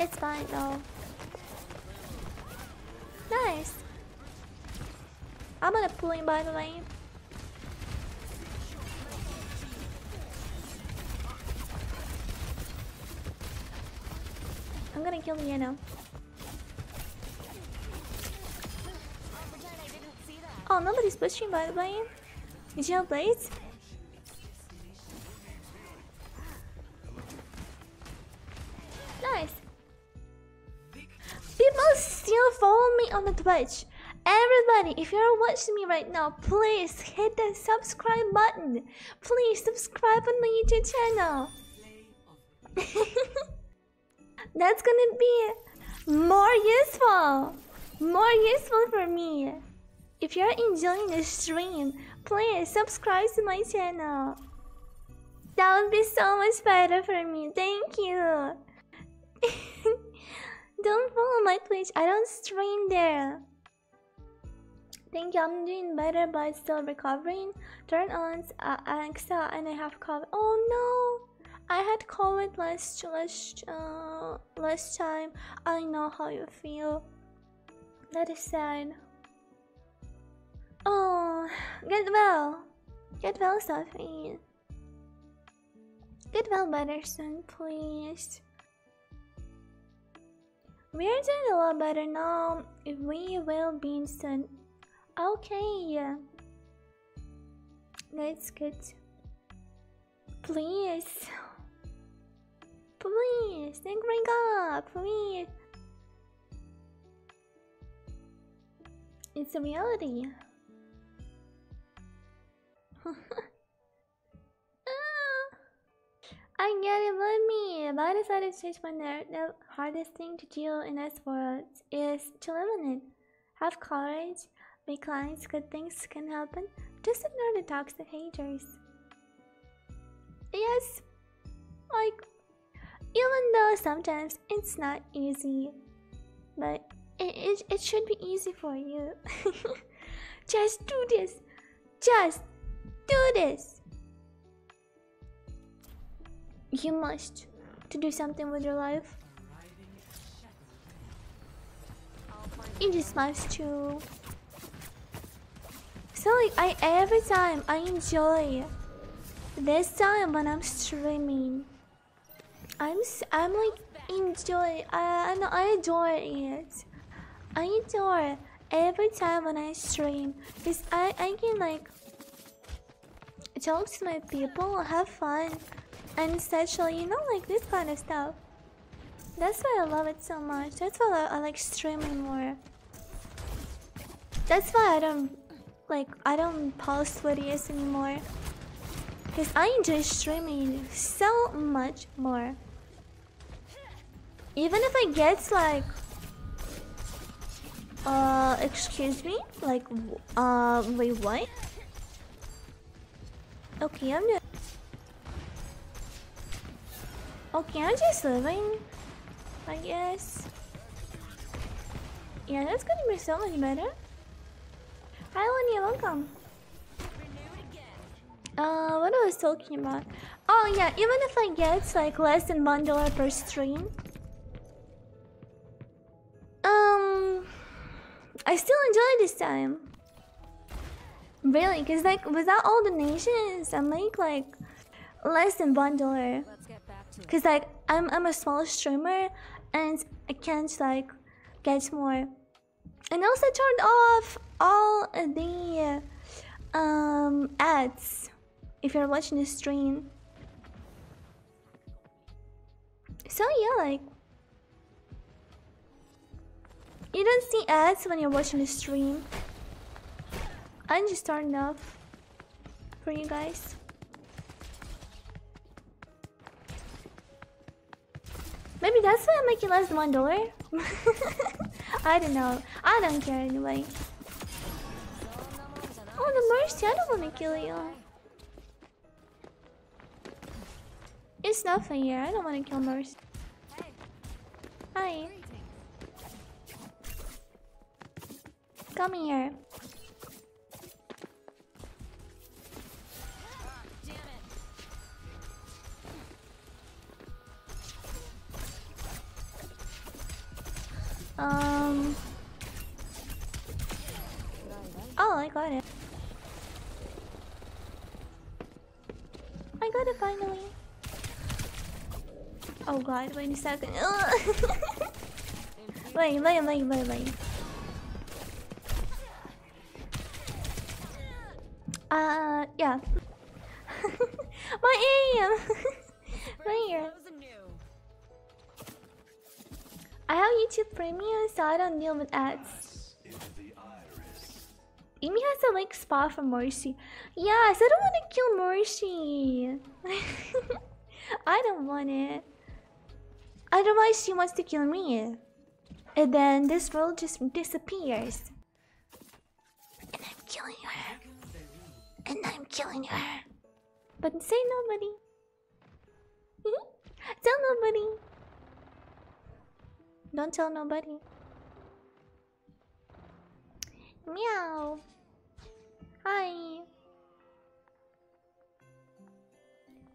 It's fine though. Nice. I'm gonna pull him, by the way. I'm gonna kill Yano. Oh, nobody's pushing, by the way. Did you have blades? Nice. People still follow me on the Twitch. Everybody, if you're watching me right now, please hit that subscribe button. Please subscribe on my YouTube channel. That's gonna be more useful. More useful for me. If you're enjoying the stream, please subscribe to my channel. That would be so much better for me. Thank you. Don't follow my Twitch. I don't stream there. Thank you. I'm doing better, but still recovering. Turn on uh, Alexa, and I have COVID. Oh no! I had COVID last last uh, last time. I know how you feel. That is sad. Oh, get well. Get well, Sophie. Get well better soon, please. We're doing a lot better now. We will be soon. Okay. That's good. Please. Please, don't bring up. Please. It's a reality. Ah, I get it, but me. But I decided to change my nerd. The hardest thing to do in this world is to live in it. Have courage, be kind, good things can happen. Just ignore the toxic haters. Yes, like, even though sometimes it's not easy, but it, it, it should be easy for you. Just do this. Just do this. You must to do something with your life. You just must too. So like I every time I enjoy this time when I'm streaming. I'm I'm like enjoy. I I know I adore it. I adore every time when I stream. Cause I I can like. Jokes my people, have fun, and especially, you know, like this kind of stuff. That's why I love it so much. That's why I, I like streaming more. That's why I don't like I don't post videos anymore, because I enjoy streaming so much more. Even if I get like uh excuse me, like uh wait, what? Okay, I'm just... Okay, I'm just living, I guess. Yeah, that's gonna be so much better. Hi, Lenny, welcome. Uh, what I was talking about? Oh, yeah, even if I get, like, less than one dollar per stream. Um... I still enjoy this time. Really, because like without all donations, I make like less than one dollar. Because like I'm I'm a small streamer and I can't like get more. And also turned off all the um ads if you're watching the stream. So yeah, like you don't see ads when you're watching the stream. I'm just starting off for you guys. Maybe that's why I'm making less than one dollar. I don't know. I don't care anyway. Oh, the mercy! I don't want to kill you. It's nothing here. I don't want to kill mercy. Hi. Come here. Um. Oh, I got it. I got it finally. Oh god, wait a second. Wait, wait, wait, wait, wait. Uh, yeah. My aim! My ear. I have YouTube Premium, so I don't deal with ads. Amy has a like spa for Mercy. Yes, I don't want to kill Mercy. I don't want it. Otherwise, she wants to kill me. And then this world just disappears. And I'm killing her. And I'm killing her. But say nobody. Tell nobody. Don't tell nobody. Meow. Hi.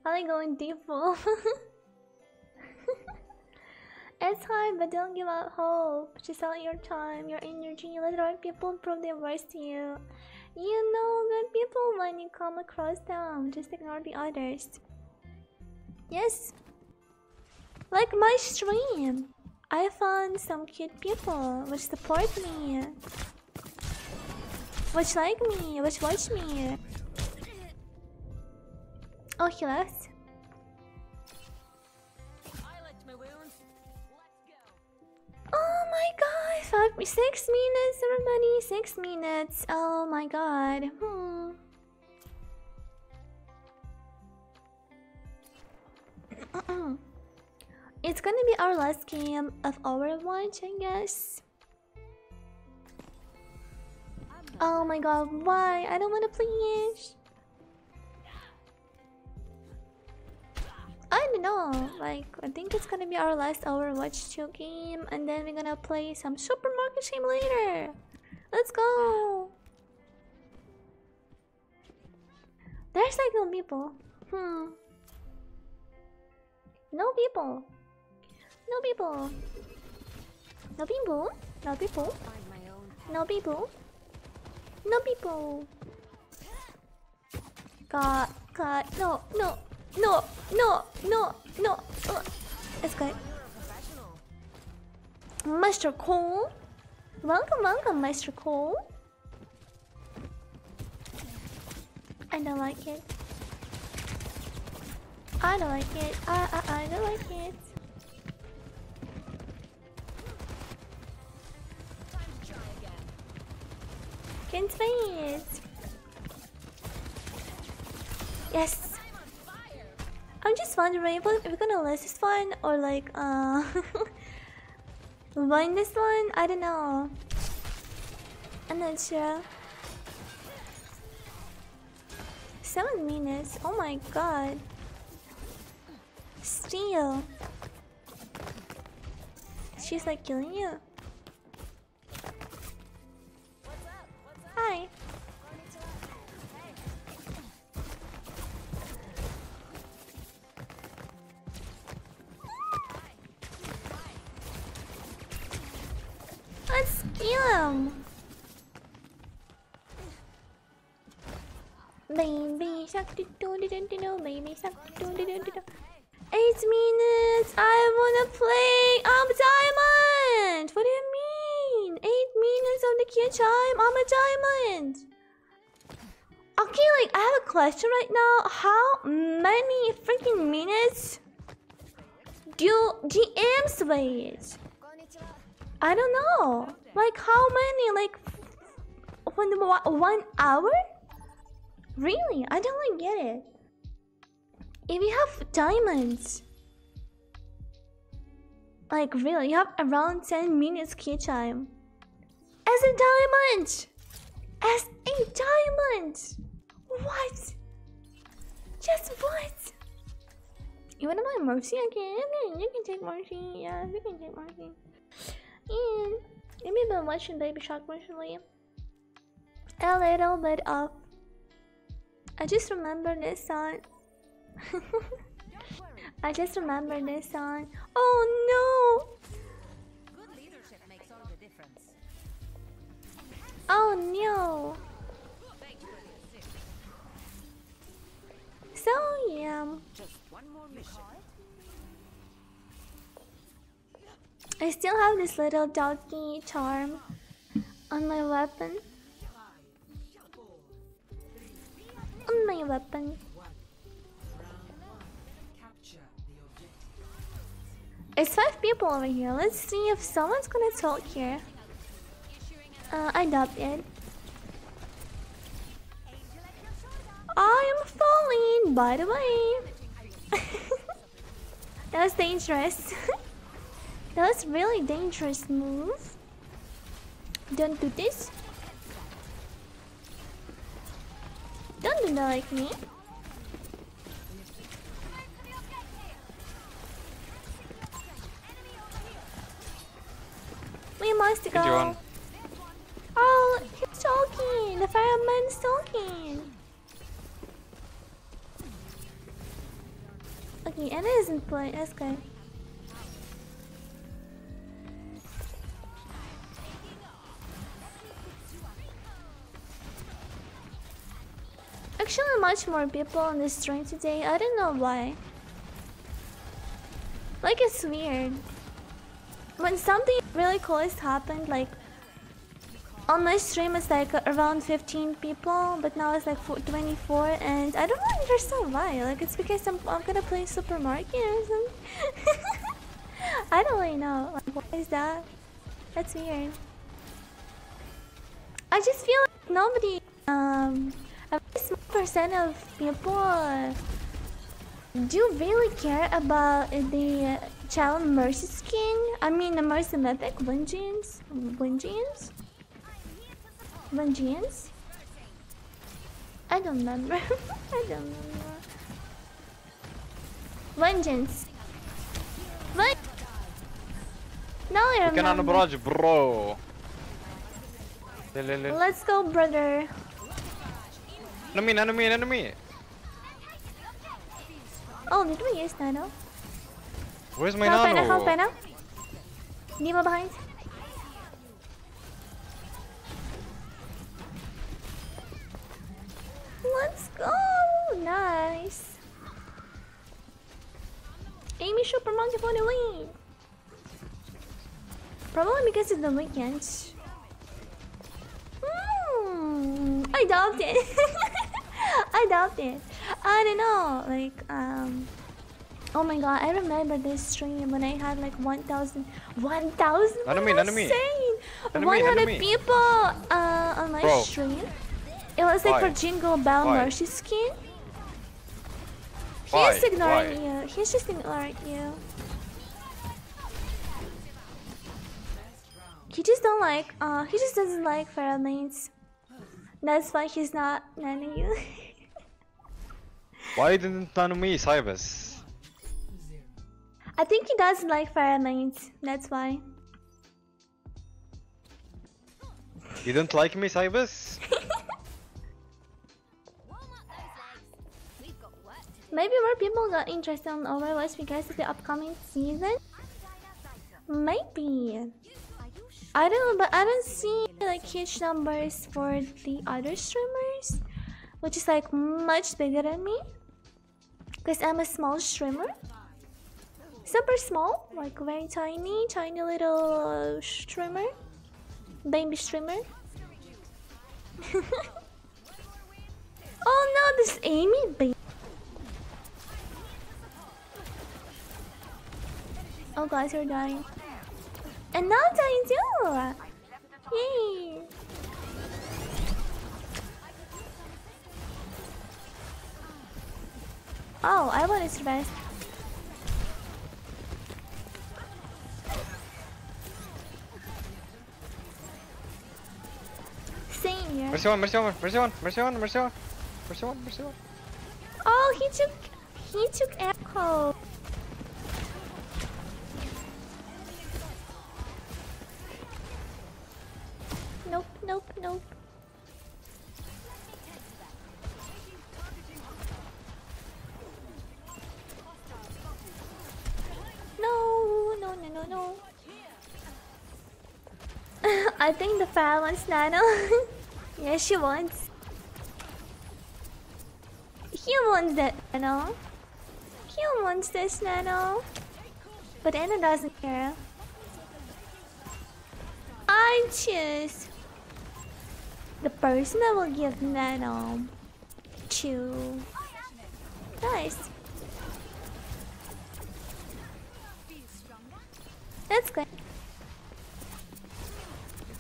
I going deep full. It's hard, but don't give up hope. Just all your time, your energy. Let the right people prove their worth to you. You know good people when you come across them. Just ignore the others. Yes. Like my stream. I found some cute people which support me, which like me, which watch me. Oh, he left. Oh my god, five, six minutes, everybody, six minutes. Oh my god. Hmm. It's gonna be our last game of Overwatch, I guess. Oh my god, why? I don't wanna play Ash. I don't know, like, I think it's gonna be our last Overwatch two game, and then we're gonna play some supermarket game later. Let's go! There's like no people. Hmm. No people. No people. No people. No people. No people. No people. God, God, no, no. No, no, no, no. Uh, it's good. Mister Cole. Welcome, welcome, Mister Cole. I don't like it. I don't like it. I, I, I don't like it. Can't say it. Yes. I'm just wondering if we're gonna lose this one or like uh win this one. I don't know. I'm not sure. Seven minutes. Oh my god. Steal. She's like killing you. Hi. Let's kill him! Baby shark do do do do do, baby shark do do do do. Eight minutes! I wanna play I'm a diamond! What do you mean? Eight minutes of the cute time? I'm a diamond! Okay, like I have a question right now. How many freaking minutes do G Ms wait? I don't know, like how many, like one, one hour? Really? I don't like get it. If you have diamonds, like really, you have around ten minutes key time. As a diamond! As a diamond! What? Just what? You wanna play Mercy again? You can take Mercy, yeah, you can take Mercy. And have you been watching Baby Shark recently? A little bit of. I just remember this song. I just remember this song. Oh no! Good leadership makes all the difference. Oh no! So yeah. Just one more mission. I still have this little doggy charm on my weapon. On my weapon. It's five people over here. Let's see if someone's gonna talk here. Uh, I doubt it. I am falling, by the way. That was dangerous. That was really dangerous move. Don't do this. Don't do that like me. We must go. Oh, he's talking. The fireman's talking. Okay, Anna isn't playing. That's good. Actually, much more people on the stream today. I don't know why. Like, it's weird. When something really cool has happened, like on my stream it's like around fifteen people, but now it's like twenty-four, and I don't understand why. Like, it's because I'm, I'm gonna play supermarket or something. I don't really know. Like, why is that? That's weird. I just feel like nobody, um, a very small percent of people do really care about the challenge mercy skin. I mean the mercy mythic, vengeance, vengeance, vengeance. I don't remember. I don't remember. Vengeance. What? No, I remember. We're on the barrage, bro. Let's go, brother. Enemy, enemy, enemy. Oh, did we use Nano? Where's my help Nano? Help Nano, help Nano. D.Va behind. Let's go! Nice. Amy Supermarket on the win. Probably because it's the weekend. Hmm. I doubt it. I doubt it. I don't know, like, um, oh my god, I remember this stream when I had like one thousand, one thousand, insane, one hundred people uh, on my Bro. stream. It was like Why? for Jingle Bell Mercy skin. Why? He's ignoring Why? you, he's just ignoring you. He just don't like, uh, he just doesn't like Feralmates. That's why he's not nanning you. Why didn't nano me, Cybus? I think he doesn't like Feralmates, that's why. You don't like me, Cybus? Maybe more people got interested in Overwatch because of the upcoming season? Maybe. I don't know, but I don't see like huge numbers for the other streamers, which is like much bigger than me. Because I'm a small streamer. Super small, like very tiny, tiny little uh, streamer. Baby streamer. Oh no, this Amy baby. Oh guys, you're dying. And now dying too! Yay! Oh, I want to survive. Same here. Mercy one, mercy one, mercy one, mercy one, mercy one, mercy one, mercy one. Oh, he took, he took Echo. Nope, nope, nope. No, no, no, no, no. I think the Feral wants Nano. Yeah, she wants. He wants that Nano. He wants this Nano. But Anna doesn't care. punches. The person that will give metal to nice. That's good.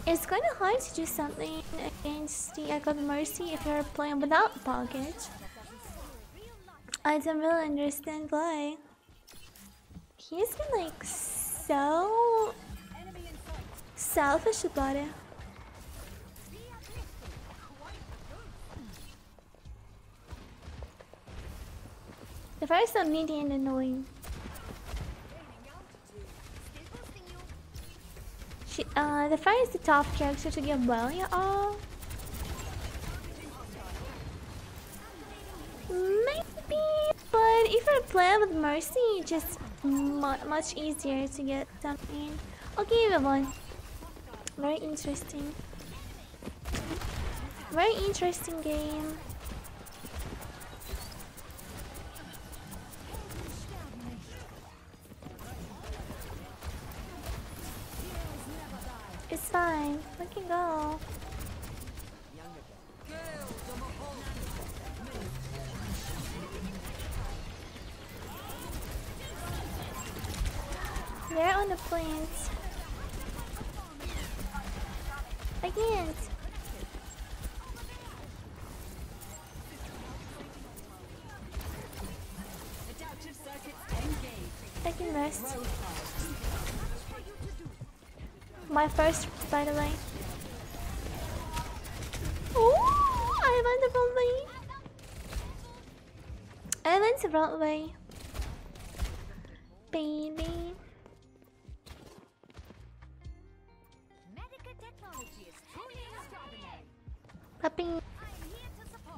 It's kind of hard to do something against the Echo Mercy if you're playing without pockets. I don't really understand why. He's been like so selfish about it. The fire's so needy and annoying. She, uh, the fire is the top character to get well, y'all. Maybe, but if I play with Mercy, it's just mu much easier to get something. Okay, we won. Very interesting. Very interesting game. It's fine. We can go. They're on the planes. I can't. I can rest. My first, by the way. Oh, I went the wrong way. I went the wrong way. Baby. Puppy.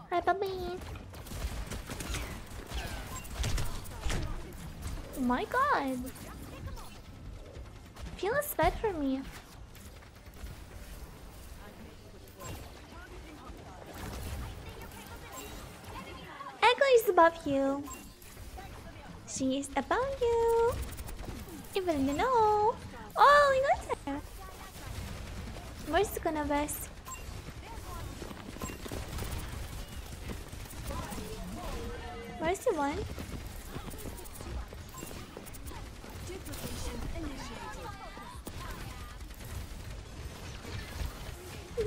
Hi, puppy. Oh my god. Feels bad for me. Echo is above you. She is above you. Even you know. Oh, we got her. Where's gonna rest? Where's the one?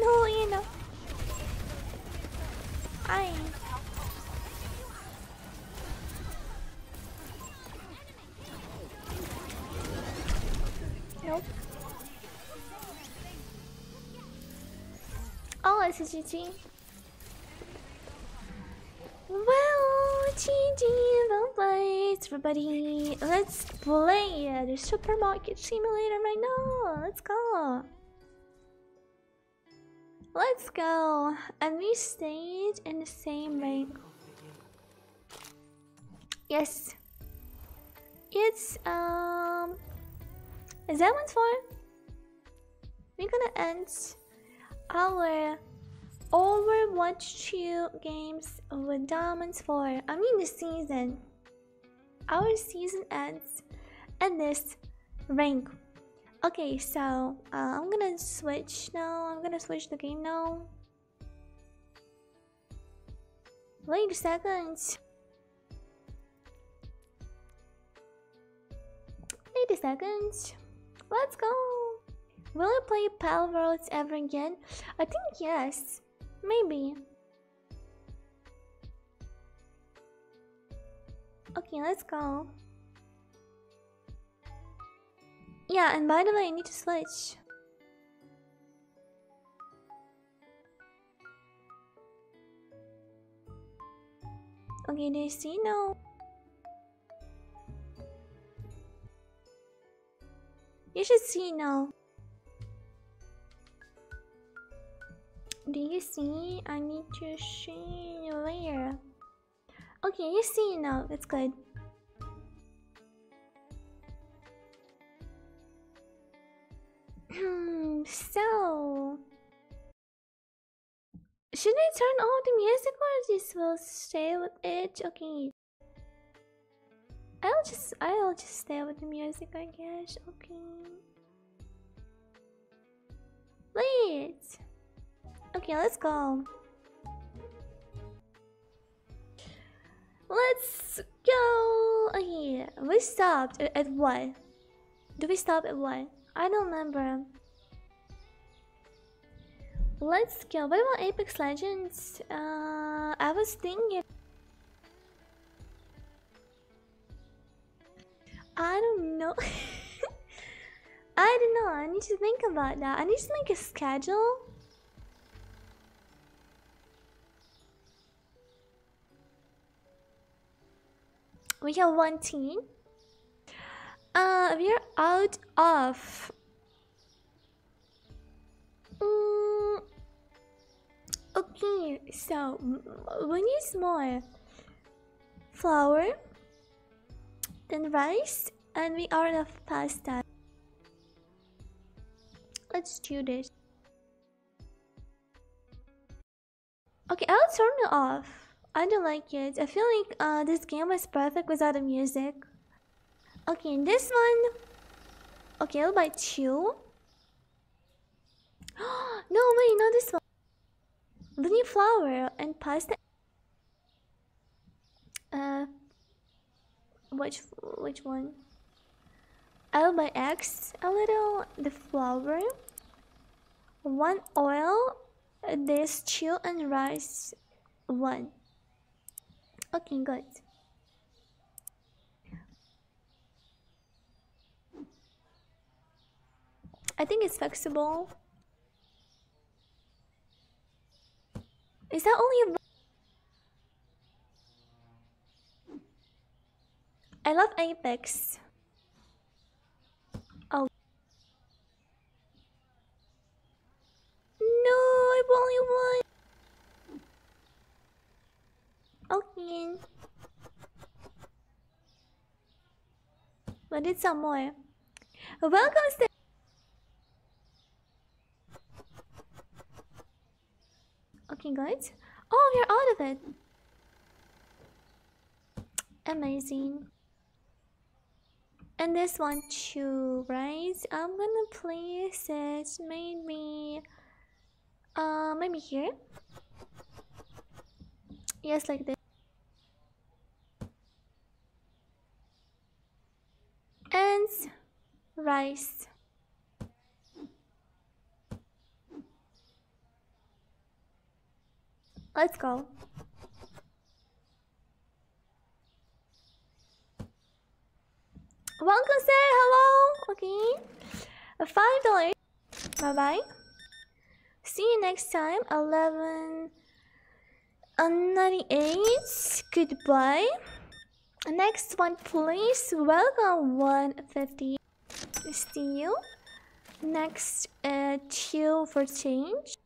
No, you know. I. Nope. Oh, it's a G G. Well, G G, well played, everybody. Let's play the supermarket simulator right now. Let's go. Let's go, and we stayed in the same rank. Yes, it's um, is that one for? We're gonna end our Overwatch two games with Diamonds four. I mean the season. Our season ends at this rank. Okay, so uh, I'm gonna switch now. I'm gonna switch the game now. Wait a second. Wait a second. Let's go. Will I play Palworld ever again? I think yes. Maybe. Okay, let's go. Yeah, and by the way, I need to switch. Okay, do you see now? You should see now. Do you see? I need to see where. Okay, you see now. It's good. So, should I turn off the music or this will stay with it? Okay, I'll just I'll just stay with the music, I guess. Okay. it. Okay, let's go. Let's go. Okay, we stopped at what? Do we stop at what? I don't remember. Let's go. What about Apex Legends? Uh, I was thinking. I don't know. I don't know. I need to think about that. I need to make a schedule. We have one team. Uh, we are out of. Mm, okay, so we need more flour, then rice, and we are out of pasta. Let's do this. Okay, I'll turn it off. I don't like it. I feel like uh, this game is perfect without the music. Okay, and this one. Okay, I'll buy two. No, wait, not this one. We need flour and pasta. Uh, which which one? I'll buy eggs a little. The flour. One oil. This chill and rice. One. Okay, good. I think it's flexible. Is that only a... I love Apex. Oh. No, I've only one. Okay. We did some more. Welcome, Steph. Okay, guys. Oh, we're out of it. Amazing. And this one too, right? I'm gonna place it maybe, uh, maybe here. Yes, like this. And rice. Let's go. Welcome, sir. Hello. Okay. Five dollars. Bye bye. See you next time. Eleven ninety-eight. Goodbye. Next one, please. Welcome. One fifty. See you. Next, uh, two for change.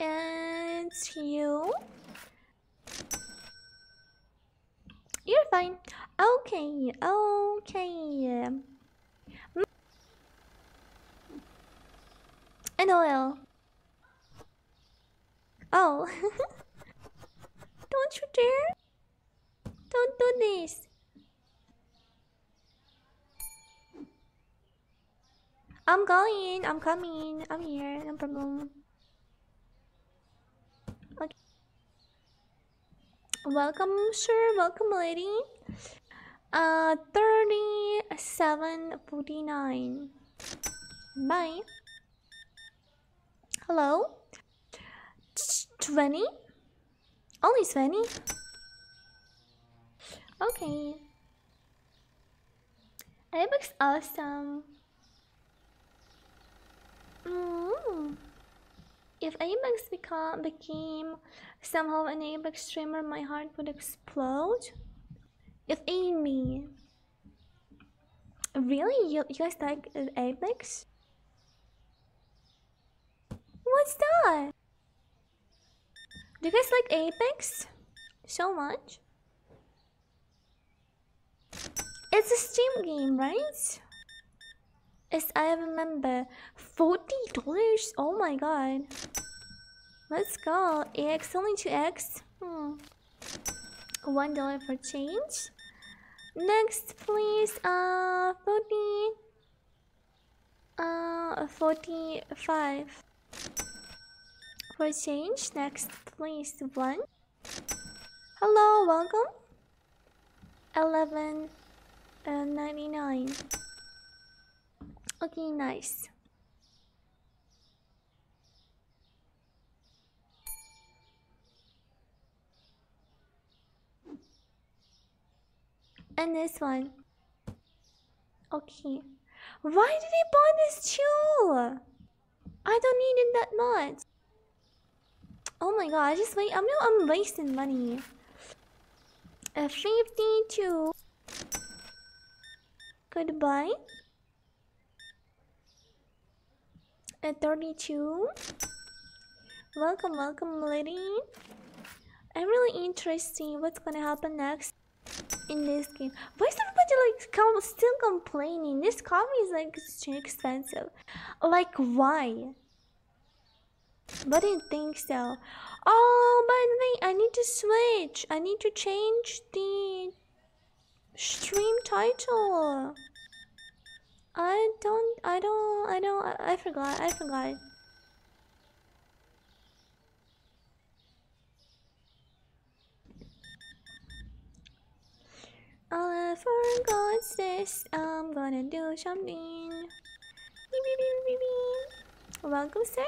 And you, you're fine. Okay, okay. And oil. Oh, don't you dare! Don't do this. I'm going. I'm coming. I'm here. No problem. Welcome, sir. Welcome, lady. Uh, thirty-seven forty-nine. Bye. Hello. Twenty. Only twenty. Okay. It looks awesome. Mm. If Apex become, became somehow an Apex streamer, my heart would explode. If Amy... Really? You, you guys like Apex? What's that? Do you guys like Apex so much? It's a Steam game, right? As I remember, forty dollars? Oh my god. Let's go. A X, only two X. Hmm. one dollar for change. Next, please. Uh, forty. Uh, forty-five. for change. Next, please, one. Hello, welcome. Eleven uh, ninety-nine. Okay, nice. And this one. Okay. Why did he buy this tool? I don't need it that much. Oh my god, I just wait. I'm not, I'm wasting money. Uh, fifty-two. Goodbye. Uh, thirty-two. Welcome, welcome, lady. I'm really interested what's gonna happen next in this game. Why is everybody like com still complaining? This coffee is like too expensive. Like why? But I think so. Oh, by the way, I need to switch. I need to change the stream title. I don't. I don't. I don't. I, I forgot. I forgot. I forgot this. I'm gonna do something. Beep, beep, beep, beep, beep. Welcome, sir.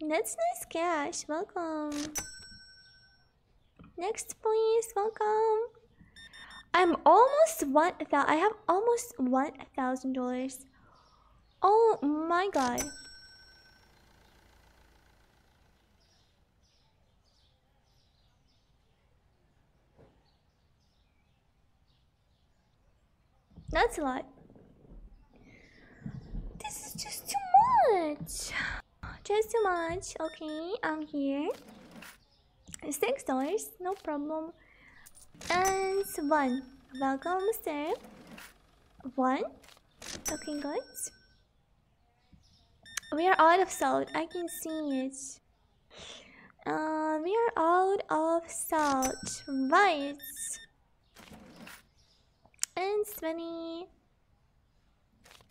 That's nice, Cash. Welcome. Next, please. Welcome. I'm almost one thousand. I have almost one thousand dollars. Oh my god. That's a lot. This is just too much. Just too much. Okay, I'm here. Six dollars, no problem. And one. Welcome, sir. One. Okay, good. We are out of salt. I can see it. Uh, we are out of salt. Right. And twenty.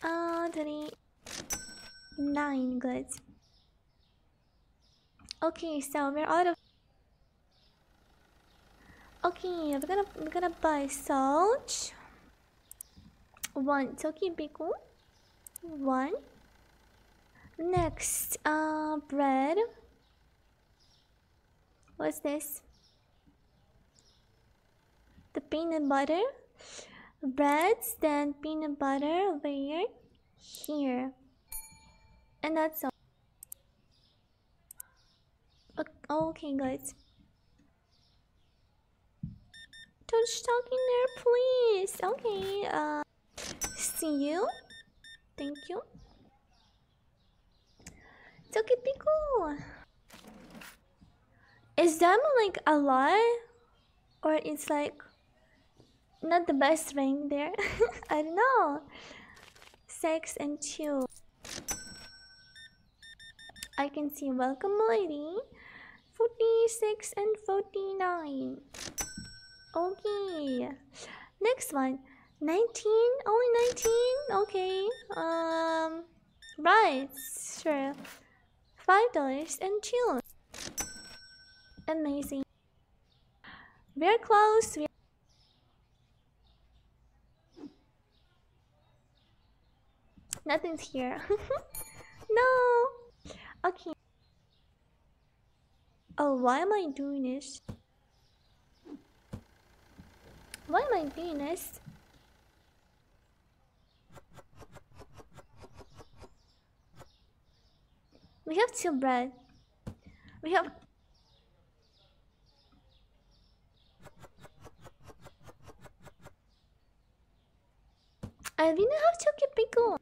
Uh, twenty-nine. Good. Okay, so we're out of. Okay, we're gonna we're gonna buy salt. One toki biku. One. Next, uh, bread. What's this? The peanut butter. Breads, then peanut butter over here, here, and that's all. Okay, good. Don't talk in there, please. Okay. Uh, see you. Thank you. It's okay, Pico. Is that like a lot, or it's like? Not the best rank there. I don't know. Six and two. I can see. Welcome, lady. Forty-six and forty-nine. Okay. Next one. Nineteen. Only nineteen. Okay. Um. Right. Sure. Five dollars and two. Amazing. We're close. We're nothing's here. No. Okay. Oh, why am I doing this? Why am I doing this? We have two bread. We have. I didn't have to keep it going.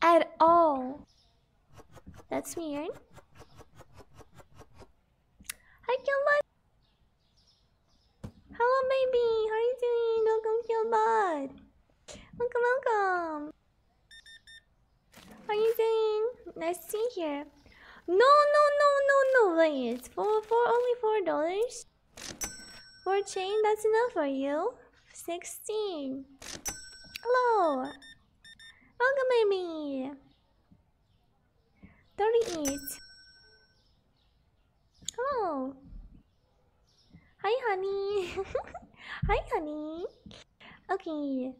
At all. That's weird. Hi, Killbot. Hello, baby. How are you doing? Welcome, Killbot. Welcome, welcome. How are you doing? Nice to see you here. No, no, no, no, no. Wait. For, for only four dollars. Four chain. That's enough for you. Sixteen. Hello. Welcome, baby. thirty-eight. Hello. Hi, honey. Hi, honey. Okay.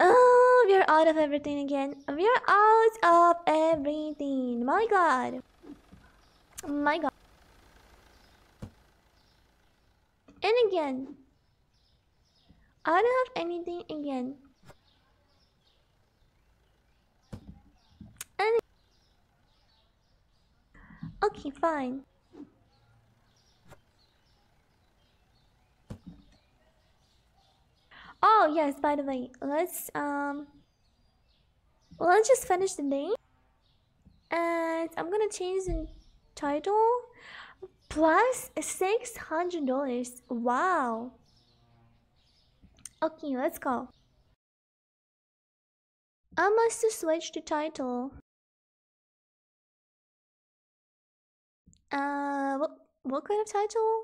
Oh, we are out of everything again. We are out of everything. My God. My God. And again. I don't have anything again. And okay, fine. Oh yes, by the way, let's um let's just finish the day. And I'm gonna change the title. Plus six hundred dollars. Wow. Okay, let's go. I must switch the title. Uh what what kind of title?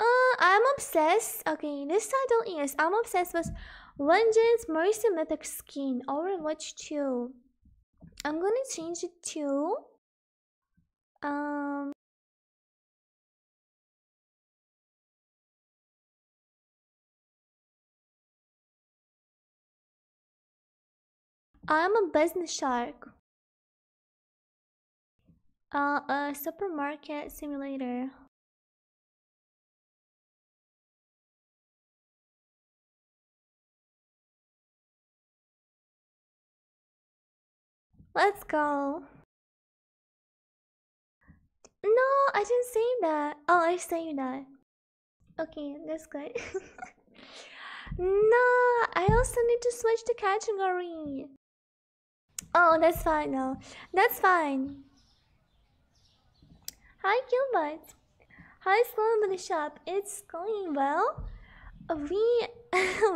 Uh, I'm obsessed. Okay, this title is I'm obsessed with Vengeance Mercy Mythic skin Overwatch two. I'm gonna change it to um I'm a business shark. Uh, a supermarket simulator. Let's go. No, I didn't say that. Oh, I say that. Okay, that's good. No, I also need to switch the category. Oh, that's fine now. That's fine. Hi, Gilbert. How's it going with the shop? It's going well. We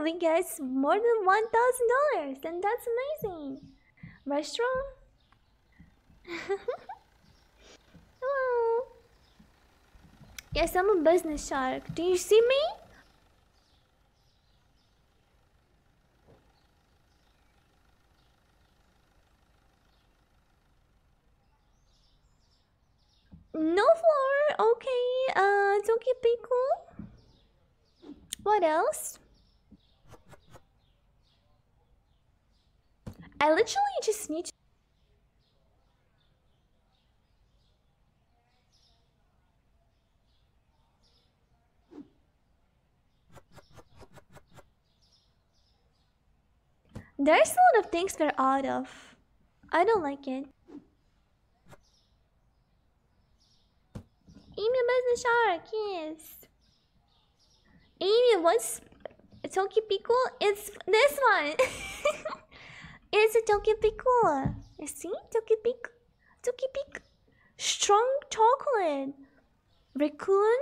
we get more than one thousand dollars, and that's amazing. Restaurant? Hello. Yes, I'm a business shark. Do you see me? No floor. Okay. Uh, it's okay, Pico. What else? I literally just need to... There's a lot of things we're out of. I don't like it. Amy, business shark, yes. Amy, what's Tokyo Pico? It's this one. It's a Tokyo Pico. You see? Tokyo Pico. Tokyo Pico. Strong chocolate. Raccoon.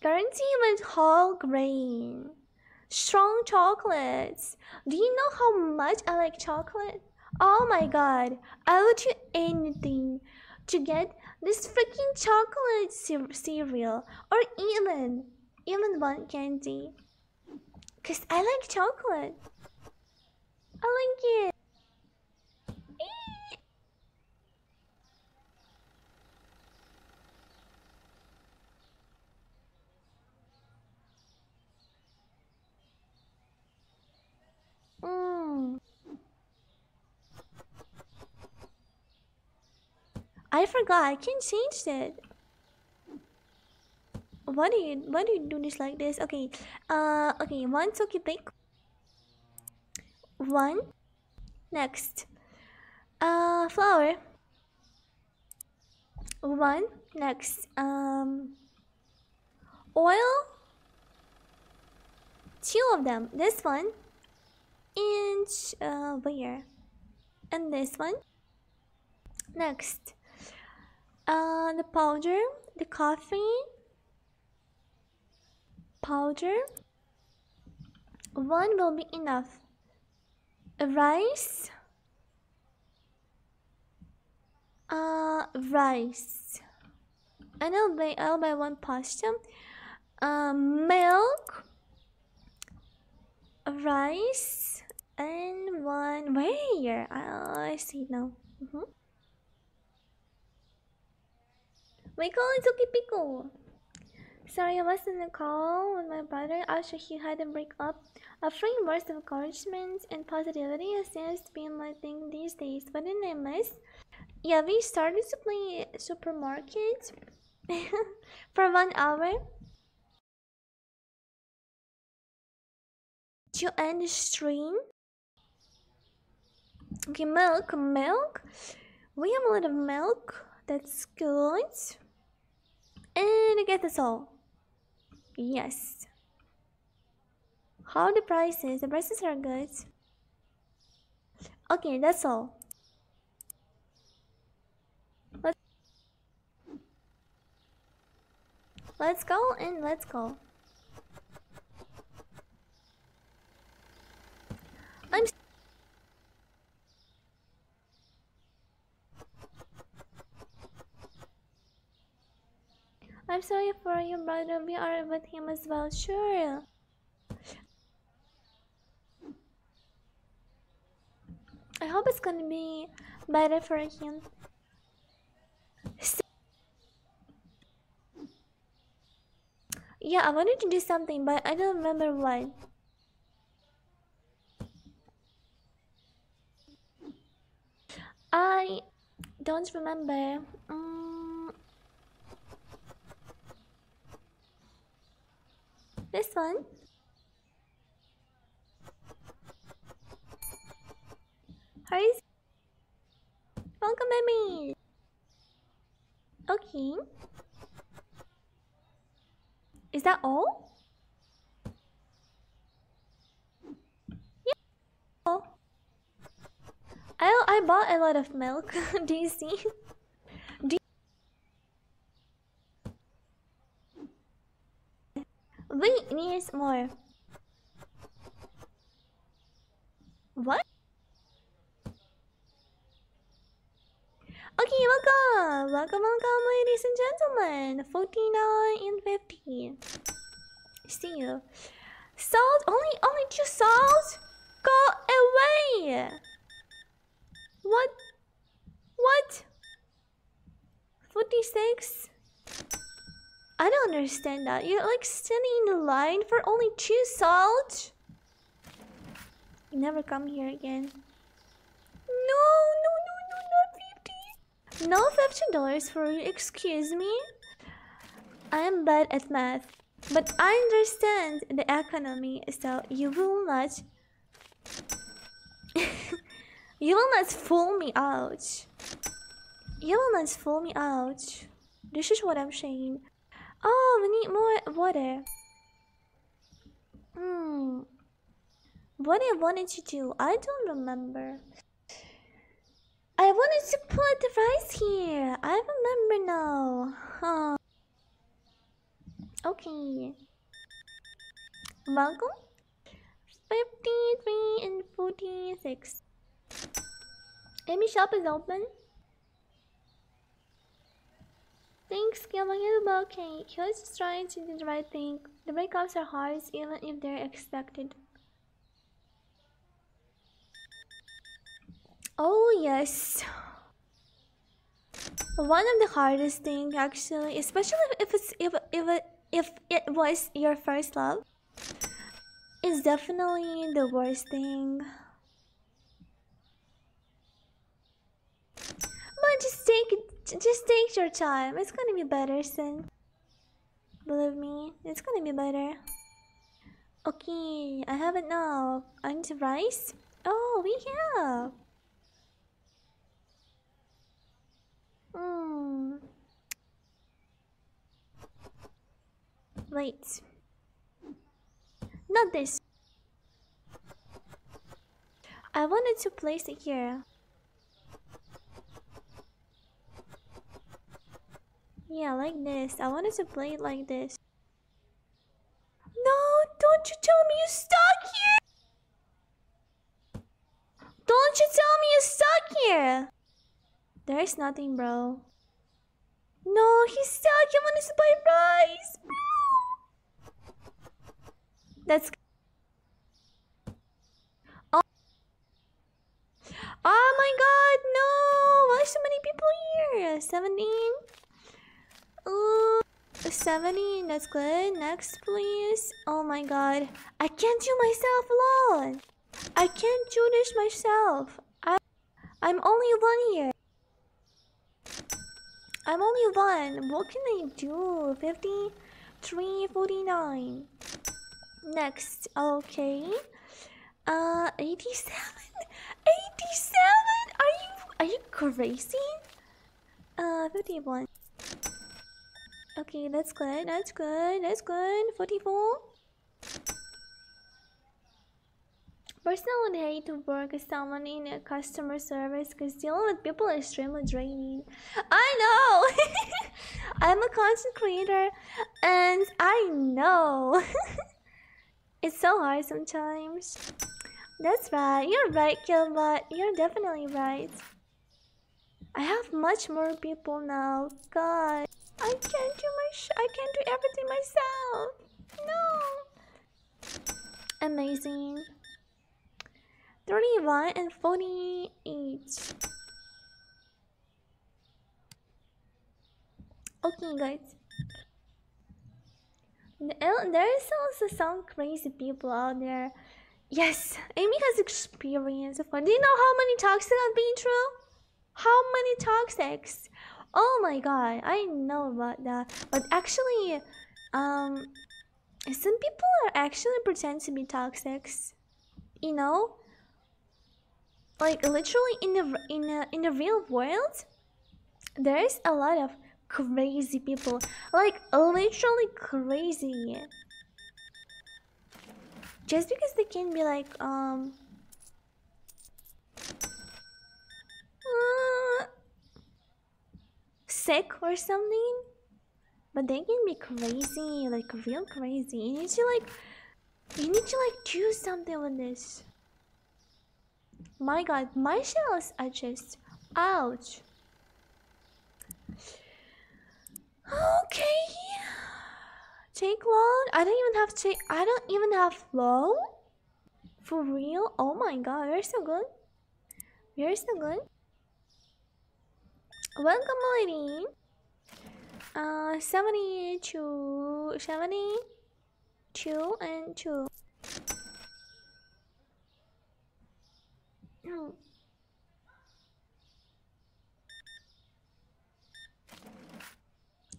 Guaranteed with whole grain. Strong chocolates. Do you know how much I like chocolate? Oh my God. I would do anything to get this freaking chocolate cer cereal, or even, even one candy. Cause I like chocolate. I like it. Eee. Mm. I forgot, I can't change that. Why do you why do you do this like this? Okay. Uh okay, one Toki pick. One. Next. Uh flower. One. Next. Um oil. Two of them. This one. And uh where? And this one. Next. Uh, the powder, the coffee, powder, one will be enough. Rice, uh, rice, and I'll buy, I'll buy one pasta, uh, milk, rice, And one where? Uh, I see now. Mm-hmm. Wake up, it's okay, Pico. Sorry, I was on a call with my brother after he had a breakup. Offering words of encouragement and positivity seems to be my thing these days. What did I miss? Yeah, we started to play supermarket for one hour to end the stream. Okay, milk, milk. We have a lot of milk. That's good. And I get this all. Yes. How are the prices? The prices are good. Okay, that's all. Let's, let's go and let's go. I'm I'm sorry for your brother, we are with him as well, sure. I hope it's gonna be better for him. So yeah, I wanted to do something, but I don't remember what. I don't remember. Mm. This one. Hurry. Welcome, baby. Okay. Is that all? Yeah. Oh. I I bought a lot of milk. Do you see? We need more. What? Okay, welcome! Welcome, welcome, ladies and gentlemen! forty-nine and fifty. See you. Salt? Only, only two salt? Go away! What? What? forty-six? I don't understand that. You're like standing in the line for only two salt? You never come here again. No, no, no, no, not fifty. No fifty dollars for you, excuse me. I am bad at math, but I understand the economy, so you will not... you will not fool me out. You will not fool me out. This is what I'm saying. Oh, we need more water. Hmm. What I wanted to do, I don't remember. I wanted to put the rice here. I remember now. Huh. Okay. Welcome. fifty-three and forty-six. Amy shop is open. Thanksgiving is about cake. He was just trying to do the right thing. The breakups are hard, even if they're expected. Oh yes, one of the hardest things actually, especially if it's if if it, if it was your first love, is definitely the worst thing. But just take it. Just take your time. It's gonna be better soon. Believe me, it's gonna be better. Okay, I have it now. I need rice. Oh, we have. Hmm. Wait. Not this. I wanted to place it here. Yeah, like this. I wanted to play it like this. No, don't you tell me you're stuck here! Don't you tell me you're stuck here! There's nothing, bro. No, he's stuck. He wanted to buy rice. That's... Oh, seventeen? Ooh, seventeen, that's good. Next, please. Oh my god. I can't do myself alone. I can't do this myself. I, I'm only one here. I'm only one. What can I do? fifty-three, forty-nine. Next, okay. Uh, eighty-seven? eighty-seven? Are you, are you crazy? Uh, fifty-one. Okay, that's good, that's good, that's good. forty-four. Personally hate to work as someone in a customer service because dealing with people is extremely draining. I know! I'm a content creator and I know. It's so hard sometimes. That's right, you're right, Killbot. You're definitely right. I have much more people now. God, I can't do my sh I can't do everything myself. No. Amazing. Thirty-one and forty-eight. Okay, guys. There's also some crazy people out there. Yes, Amy has experience. Do you know how many toxics I've been through? How many toxics? Oh my god, I know about that. But actually, um, some people are actually pretend to be toxics. You know, like literally in the in the, in the real world, there's a lot of crazy people, like literally crazy, just because they can be like um uh, sick or something, but they can be crazy, like real crazy. You need to like you need to like do something with this. My god, my shells are just ouch. Okay, take load. I don't even have take. I don't even have flow. For real? Oh my god, we're so good. We're so good. Welcome, lady. Uh, seventy-two, seventy-two and two.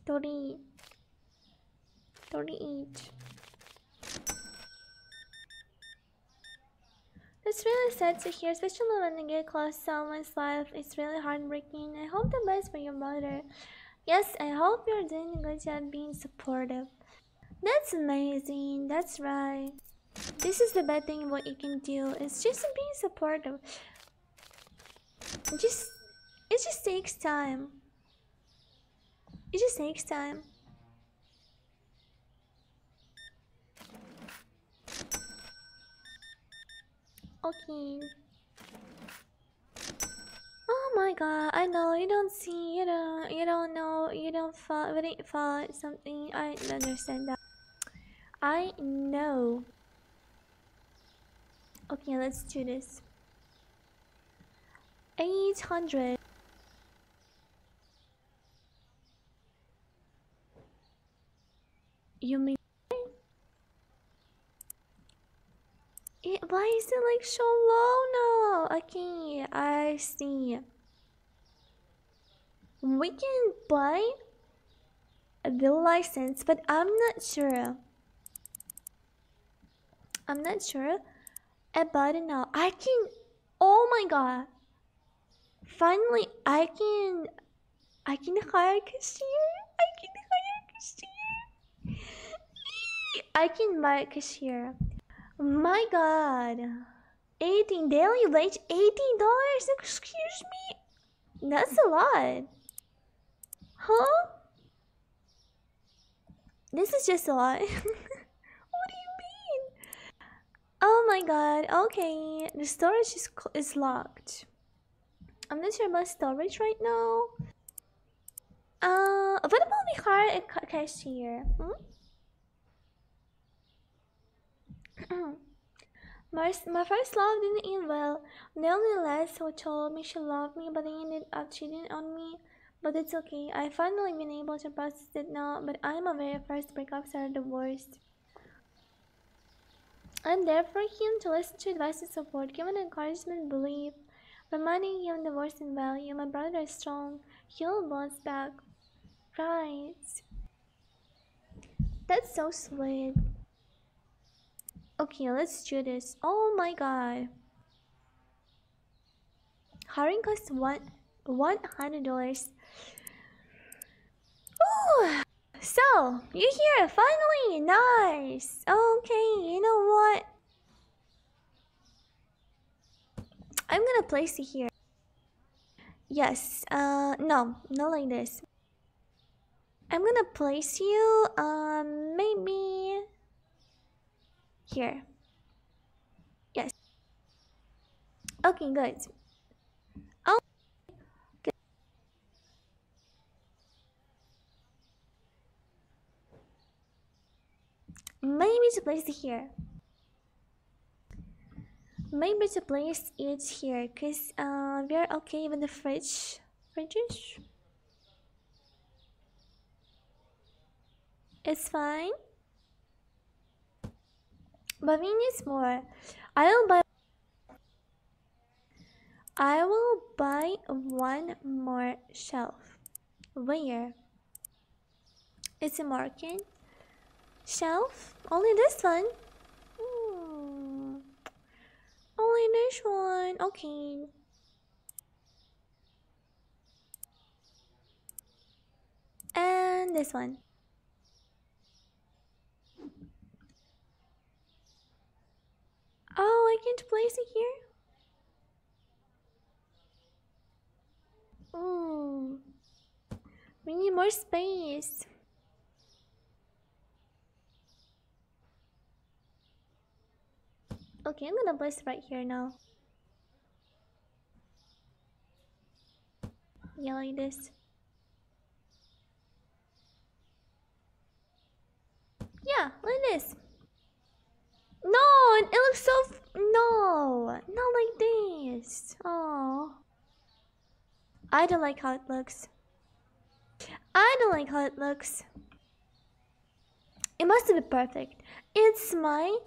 thirty, thirty-eight. It's really sad to hear, especially when you get close to someone's life. It's really heartbreaking. I hope the best for your mother. Yes, I hope you're doing a good job being supportive. That's amazing. That's right. This is the best thing what you can do. It's just being supportive. It just, it just takes time. It just takes time. Okay. Oh my god! I know you don't see, you don't, you don't know, you don't follow, you didn't follow something. I understand that. I know. Okay, let's do this. Eight hundred. You mean it, why is it like so low now? Okay, I see. We can buy the license, but I'm not sure. I'm not sure about it now. I can, oh my god. Finally, I can, I can hire a cashier. I can hire a cashier. I can buy a cashier. My god. eighteen daily wage, eighteen dollars, excuse me. That's a lot. Huh? This is just a lot. What do you mean? Oh my god, okay. The storage is, is locked. I'm not sure about storage right now. Uh, what about we hire a cashier? Hmm? my, my first love didn't end well. The only lass who told me she loved me but ended up cheating on me. But it's okay, I finally been able to process it now, but I'm aware first breakups are the worst. I'm there for him to listen to advice and support, give him encouragement, belief, reminding him the worth and value. My brother is strong, he'll bounce back. Right. That's so sweet. Okay, let's do this. Oh my god. Hiring costs one hundred dollars. Ooh. So, you're here, finally! Nice! Okay, you know what? I'm gonna place it here. Yes, uh, no, not like this. I'm gonna place you, um, maybe... here. Yes. Okay, good. Maybe to place it here. Maybe to place it here, cause uh, we are okay with the fridge. Fridges? It's fine. But we need more. I'll buy. I will buy one more shelf. Where? It's a market. Shelf? Only this one? Hmm. Only this one. Okay. And this one. Oh, I can't place it here? Hmm. We need more space. Okay, I'm gonna place right here now. Yeah, like this. Yeah, like this. No, it looks so... F no, not like this. Oh, I don't like how it looks. I don't like how it looks. It must be perfect. It's my...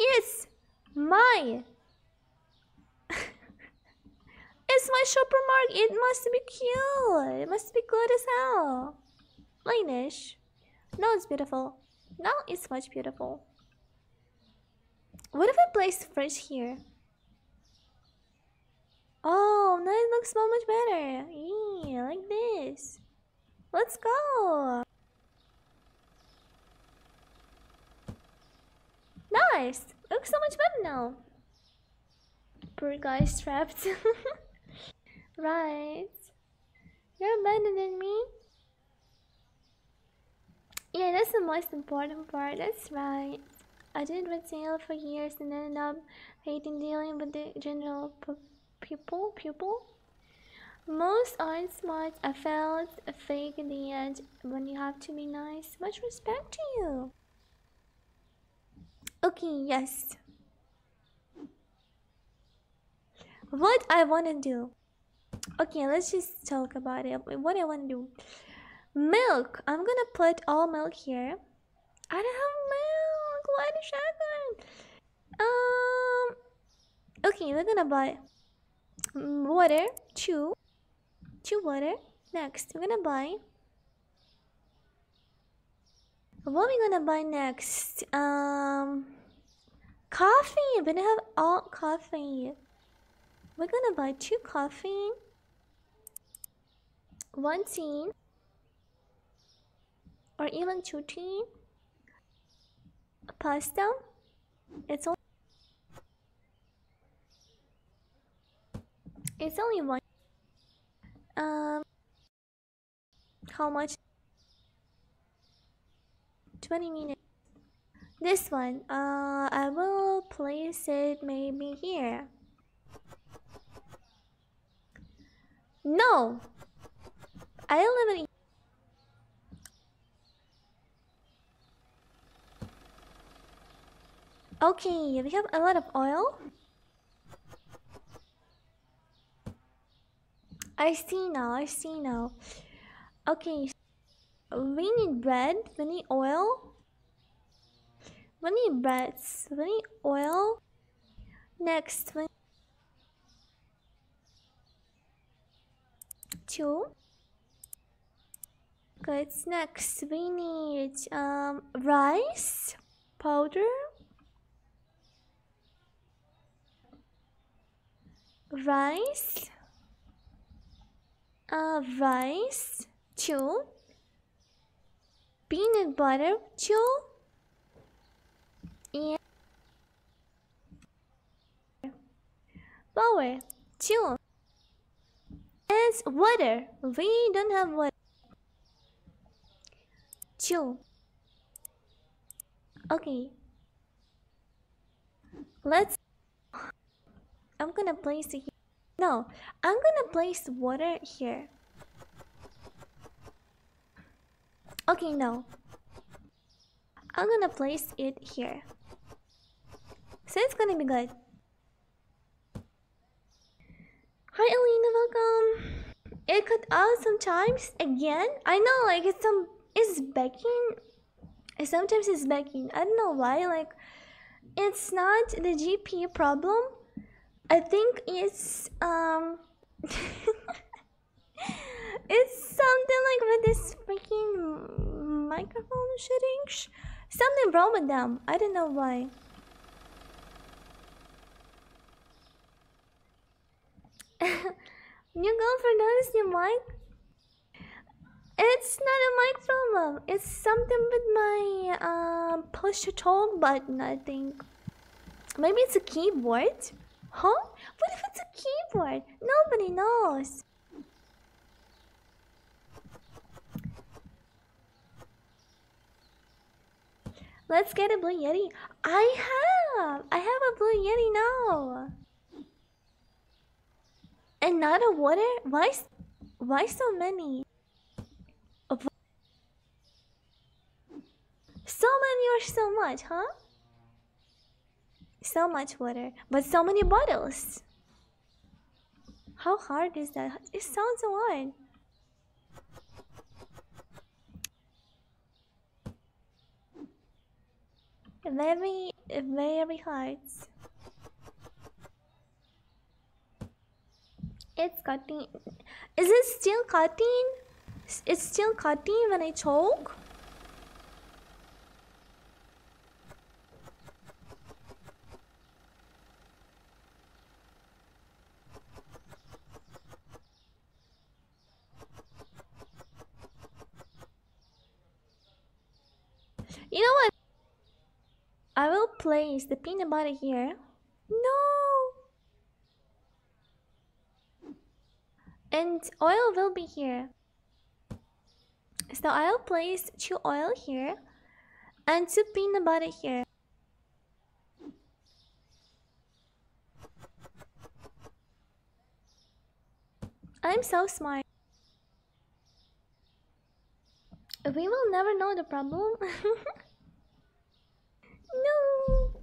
It's my It's my supermarket. It must be cute. It must be good as hell. Lineish. Now it's beautiful. Now it's much beautiful. What if I place fridge here? Oh, now it looks so much better. Yeah, like this. Let's go. Nice! Looks so much better now. Poor guy strapped. Right. You're better than me. Yeah, that's the most important part. That's right. I did retail for years and ended up hating dealing with the general people. People. Most aren't smart. I felt fake in the end. When you have to be nice, much respect to you. Okay, yes. What I wanna do. Okay, let's just talk about it. What I wanna do. Milk. I'm gonna put all milk here. I don't have milk. Why the shotgun? Um. Okay, we're gonna buy water. Two. Two water. Next, we're gonna buy... What are we gonna buy next? Um, coffee! We're gonna have all coffee. We're gonna buy two coffee. One tea. Or even two tea. Pasta. It's only... It's only one. Um... How much? twenty minutes. This one, uh, I will place it maybe here. No! I live in... Okay, we have a lot of oil. I see now, I see now. Okay, we need bread, we need oil, we need breads, we need oil. Next, we need two. Good. Next, we need um rice powder, rice, uh, rice two, peanut butter two, and flour two, and water. We don't have water. Two. Okay. Let's. I'm gonna place it here. No, I'm gonna place water here. Okay, no. I'm gonna place it here. So it's gonna be good. Hi, Alina, welcome. It cut out sometimes again. I know, like it's some. It's backing. Sometimes it's backing. I don't know why. Like, it's not the G P U problem. I think it's um it's something like with this freaking microphone shooting, something wrong with them. I don't know why. New girlfriend noticed your mic. It's not a mic problem. It's something with my um push to talk button. I think maybe it's a keyboard. Huh? What if it's a keyboard? Nobody knows. Let's get a Blue Yeti. I have! I have a Blue Yeti now. And not a water? Why, why so many? So many or so much, huh? So much water, but so many bottles. How hard is that? It sounds so hard. Very, very hard. It's cutting. Is it still cutting? It's still cutting when I choke? You know what? I will place the peanut butter here. No! And oil will be here. So I'll place two oil here and two peanut butter here. I'm so smart. We will never know the problem. No.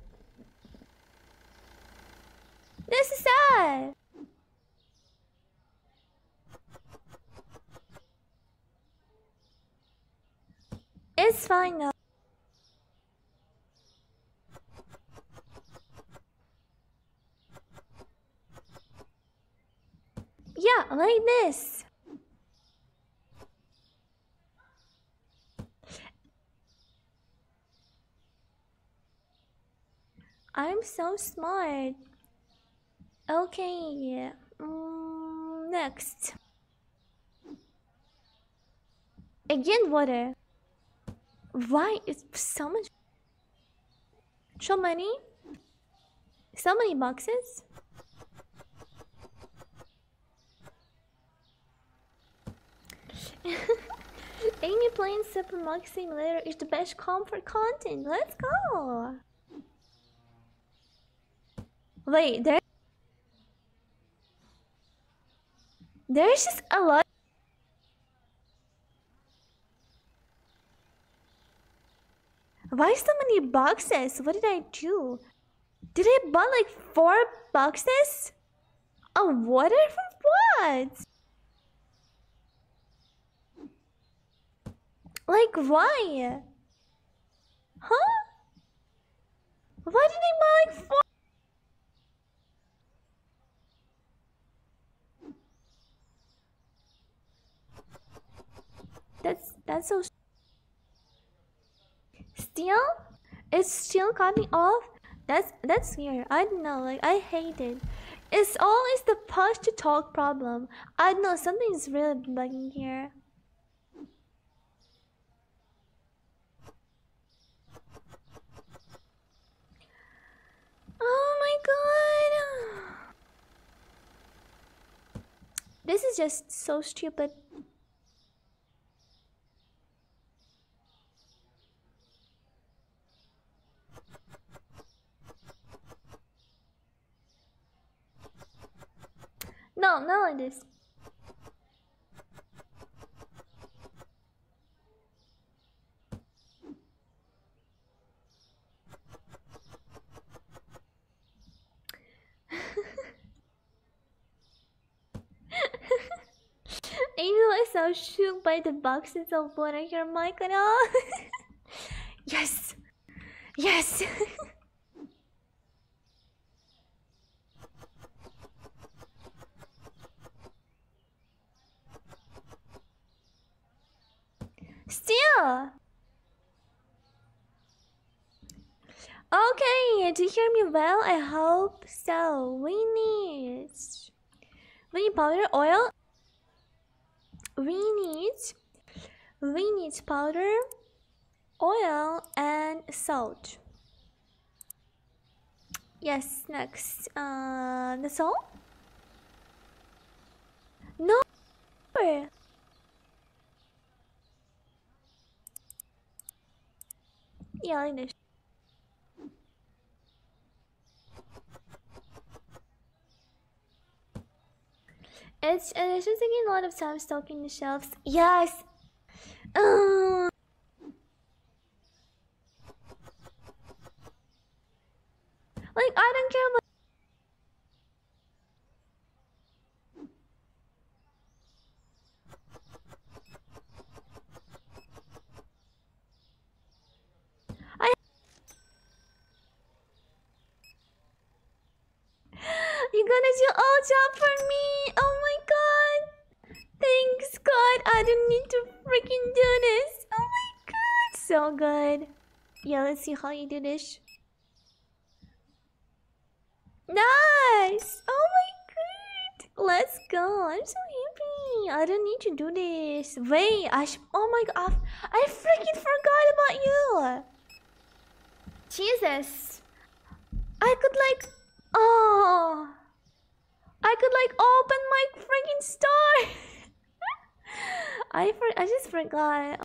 This is sad. It's fine now. Yeah, like this. I'm so smart. Okay, mm, next. Again, water. Why is so much? So many? So many boxes? Amy playing Super Mario Simulator is the best comfort content. Let's go. Wait, there. There's just a lot. Why so many boxes? What did I do? Did I buy like four boxes of water for what? Like, why? Huh? Why did they buy like four? That's that's so. Still, it still cut me off. That's that's weird. I don't know. Like, I hate it. It's always the push to talk problem. I don't know. Something's really bugging here. Oh my god! This is just so stupid. No, not like this. Angel is so shook by the boxes of water your mic and all. Yes! Yes! Still! Okay, do you hear me well? I hope so. We need... We need powder, oil. We need... We need powder, oil, and salt. Yes, next. Uh, the salt? No! Yeah, I know. It's, uh, it's just taking a lot of time stocking the shelves. Yes! Uh. Like, I don't care about... You're gonna do all job for me! Oh my god! Thanks god! I don't need to freaking do this! Oh my god! So good! Yeah, let's see how you do this. Nice! Oh my god! Let's go! I'm so happy! I don't need to do this. Wait, I should... Oh my god! I freaking forgot about you! Jesus! I could like... Oh... I could like open my freaking store. I for I just forgot.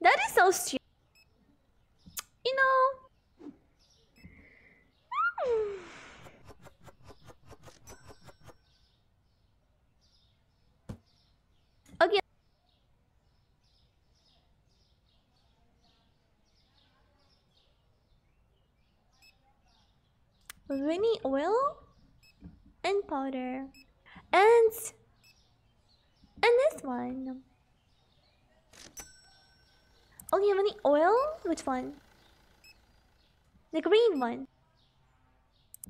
That is so stupid. You know. Mm. Okay. We need oil and powder and and this one. Okay, we need oil. Which one? The green one.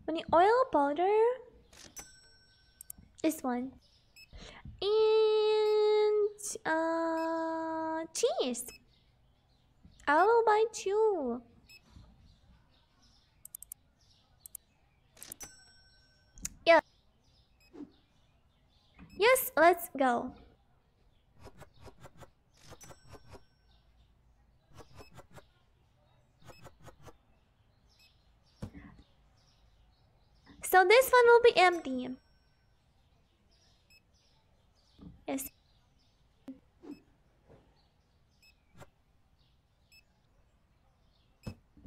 We need oil, powder. This one and uh cheese. I will buy two. Yes, let's go. So this one will be empty. Yes.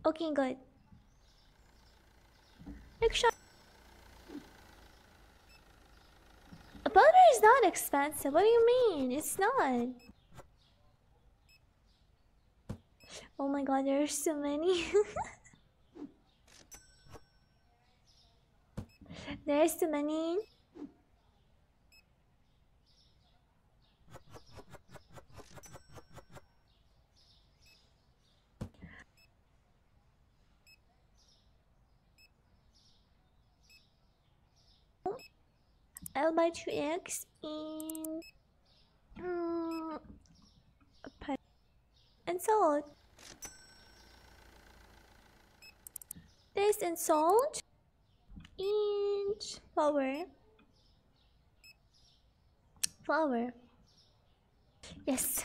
Okay, good. Make sure. Powder is not expensive. What do you mean? It's not. Oh my god, there are so many. There's too many. I'll buy two eggs in um, a pan and salt. Taste and salt and flour. Flour. Yes.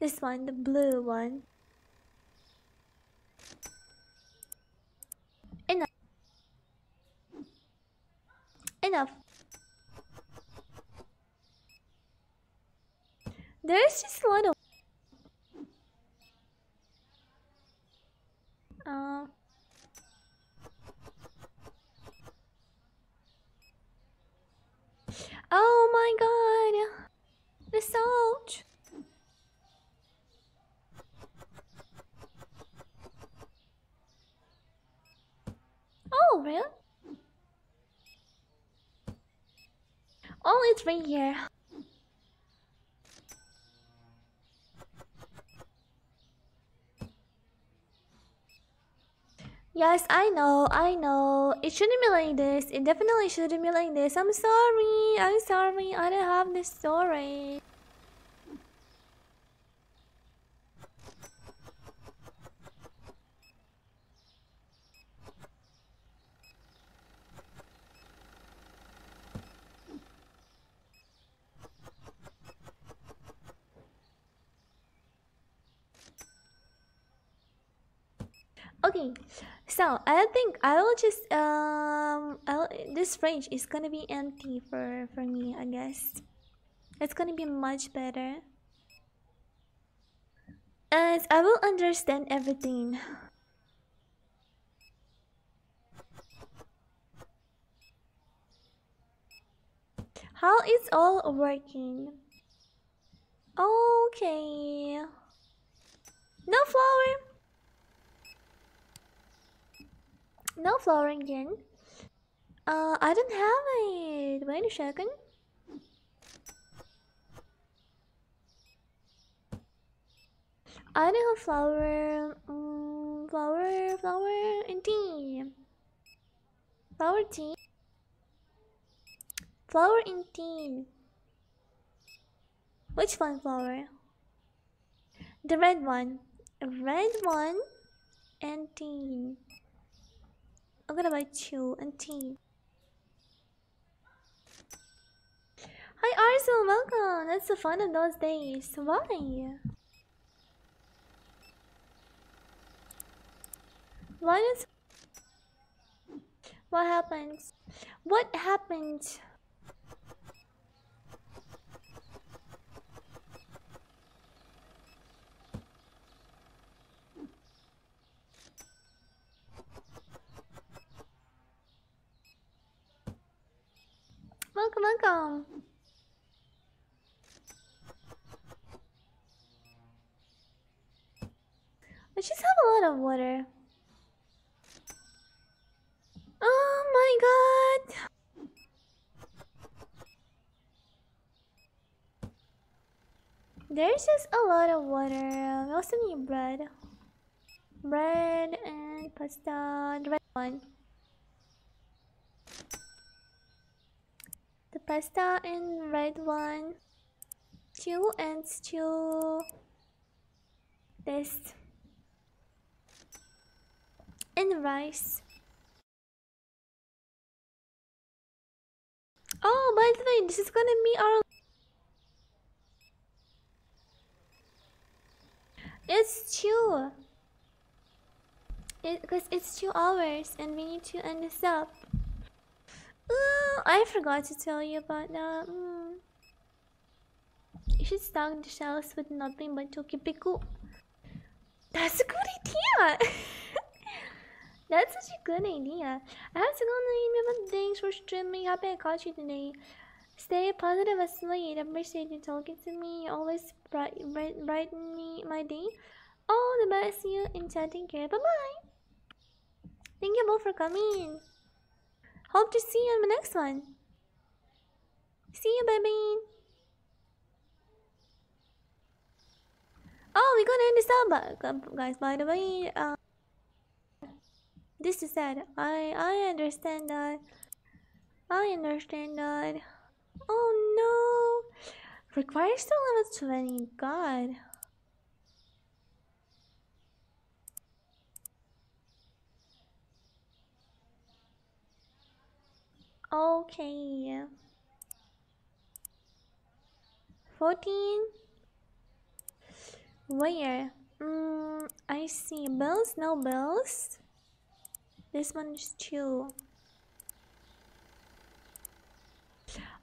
This one, the blue one. Enough. Enough. There's just a lot of Uh, oh my god, the salt. Oh, really? Only three here. Yes, I know, I know. It shouldn't be like this. It definitely shouldn't be like this. I'm sorry, I'm sorry. I don't have the storage. Okay. So I think I will just um I'll, this fridge is gonna be empty for for me, I guess. It's gonna be much better, as I will understand everything. How it's all working? Okay. No flour. No flour again. Uh, I don't have it. Wait a second. I don't have flour. Mm, flour, flour, and tea. Flour, tea. Flour and tea. Which one flour? The red one. Red one and tea. I'm gonna buy two and tea. Hi Arzel, welcome! That's the fun of those days. Why? Why does... What happened? What happened? Welcome, welcome. I just have a lot of water. Oh my god. There's just a lot of water. We also need bread. Bread and pasta. The red one. Pasta and red one, two and two. This and rice. Oh, by the way, this is gonna be our. It's two. It because it's two hours and we need to end this up. Uh, I forgot to tell you about that. Mm. You should stock the shelves with nothing but Tokipiku. That's a good idea! That's such a good idea. I have to go and remember things for streaming. Happy I caught you today. Stay positive as late. I appreciate you talking to me. You always bright, bright, brighten me my day. All the best to you and chatting care. Bye bye! Thank you both for coming. Hope to see you on the next one. See you, baby. Oh, we're gonna end this up, but guys, by the way, uh, this is sad. I, I understand that. I understand that. Oh no! Requires to level twenty, god. Okay. fourteen? Where? Mm, I see bells, no bells. This one is two.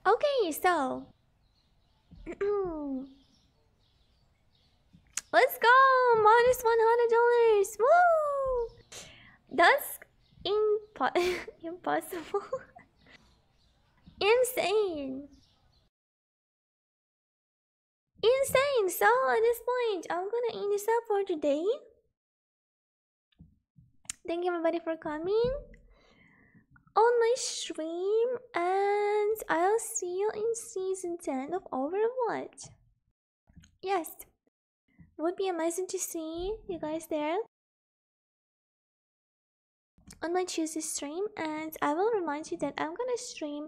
Okay, so let's go! Minus one hundred dollars. Woo! That's impo impossible. Insane. Insane! So at this point, I'm gonna end this up for today. Thank you everybody for coming on my stream, and I'll see you in season ten of Overwatch. Yes, would be amazing to see you guys there on my Tuesday stream, and I will remind you that I'm gonna stream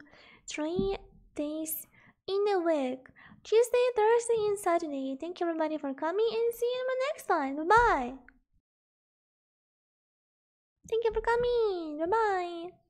three days in a week. Tuesday, Thursday, and Saturday. Thank you everybody for coming, and see you in my next time. Bye-bye. Thank you for coming. Bye-bye.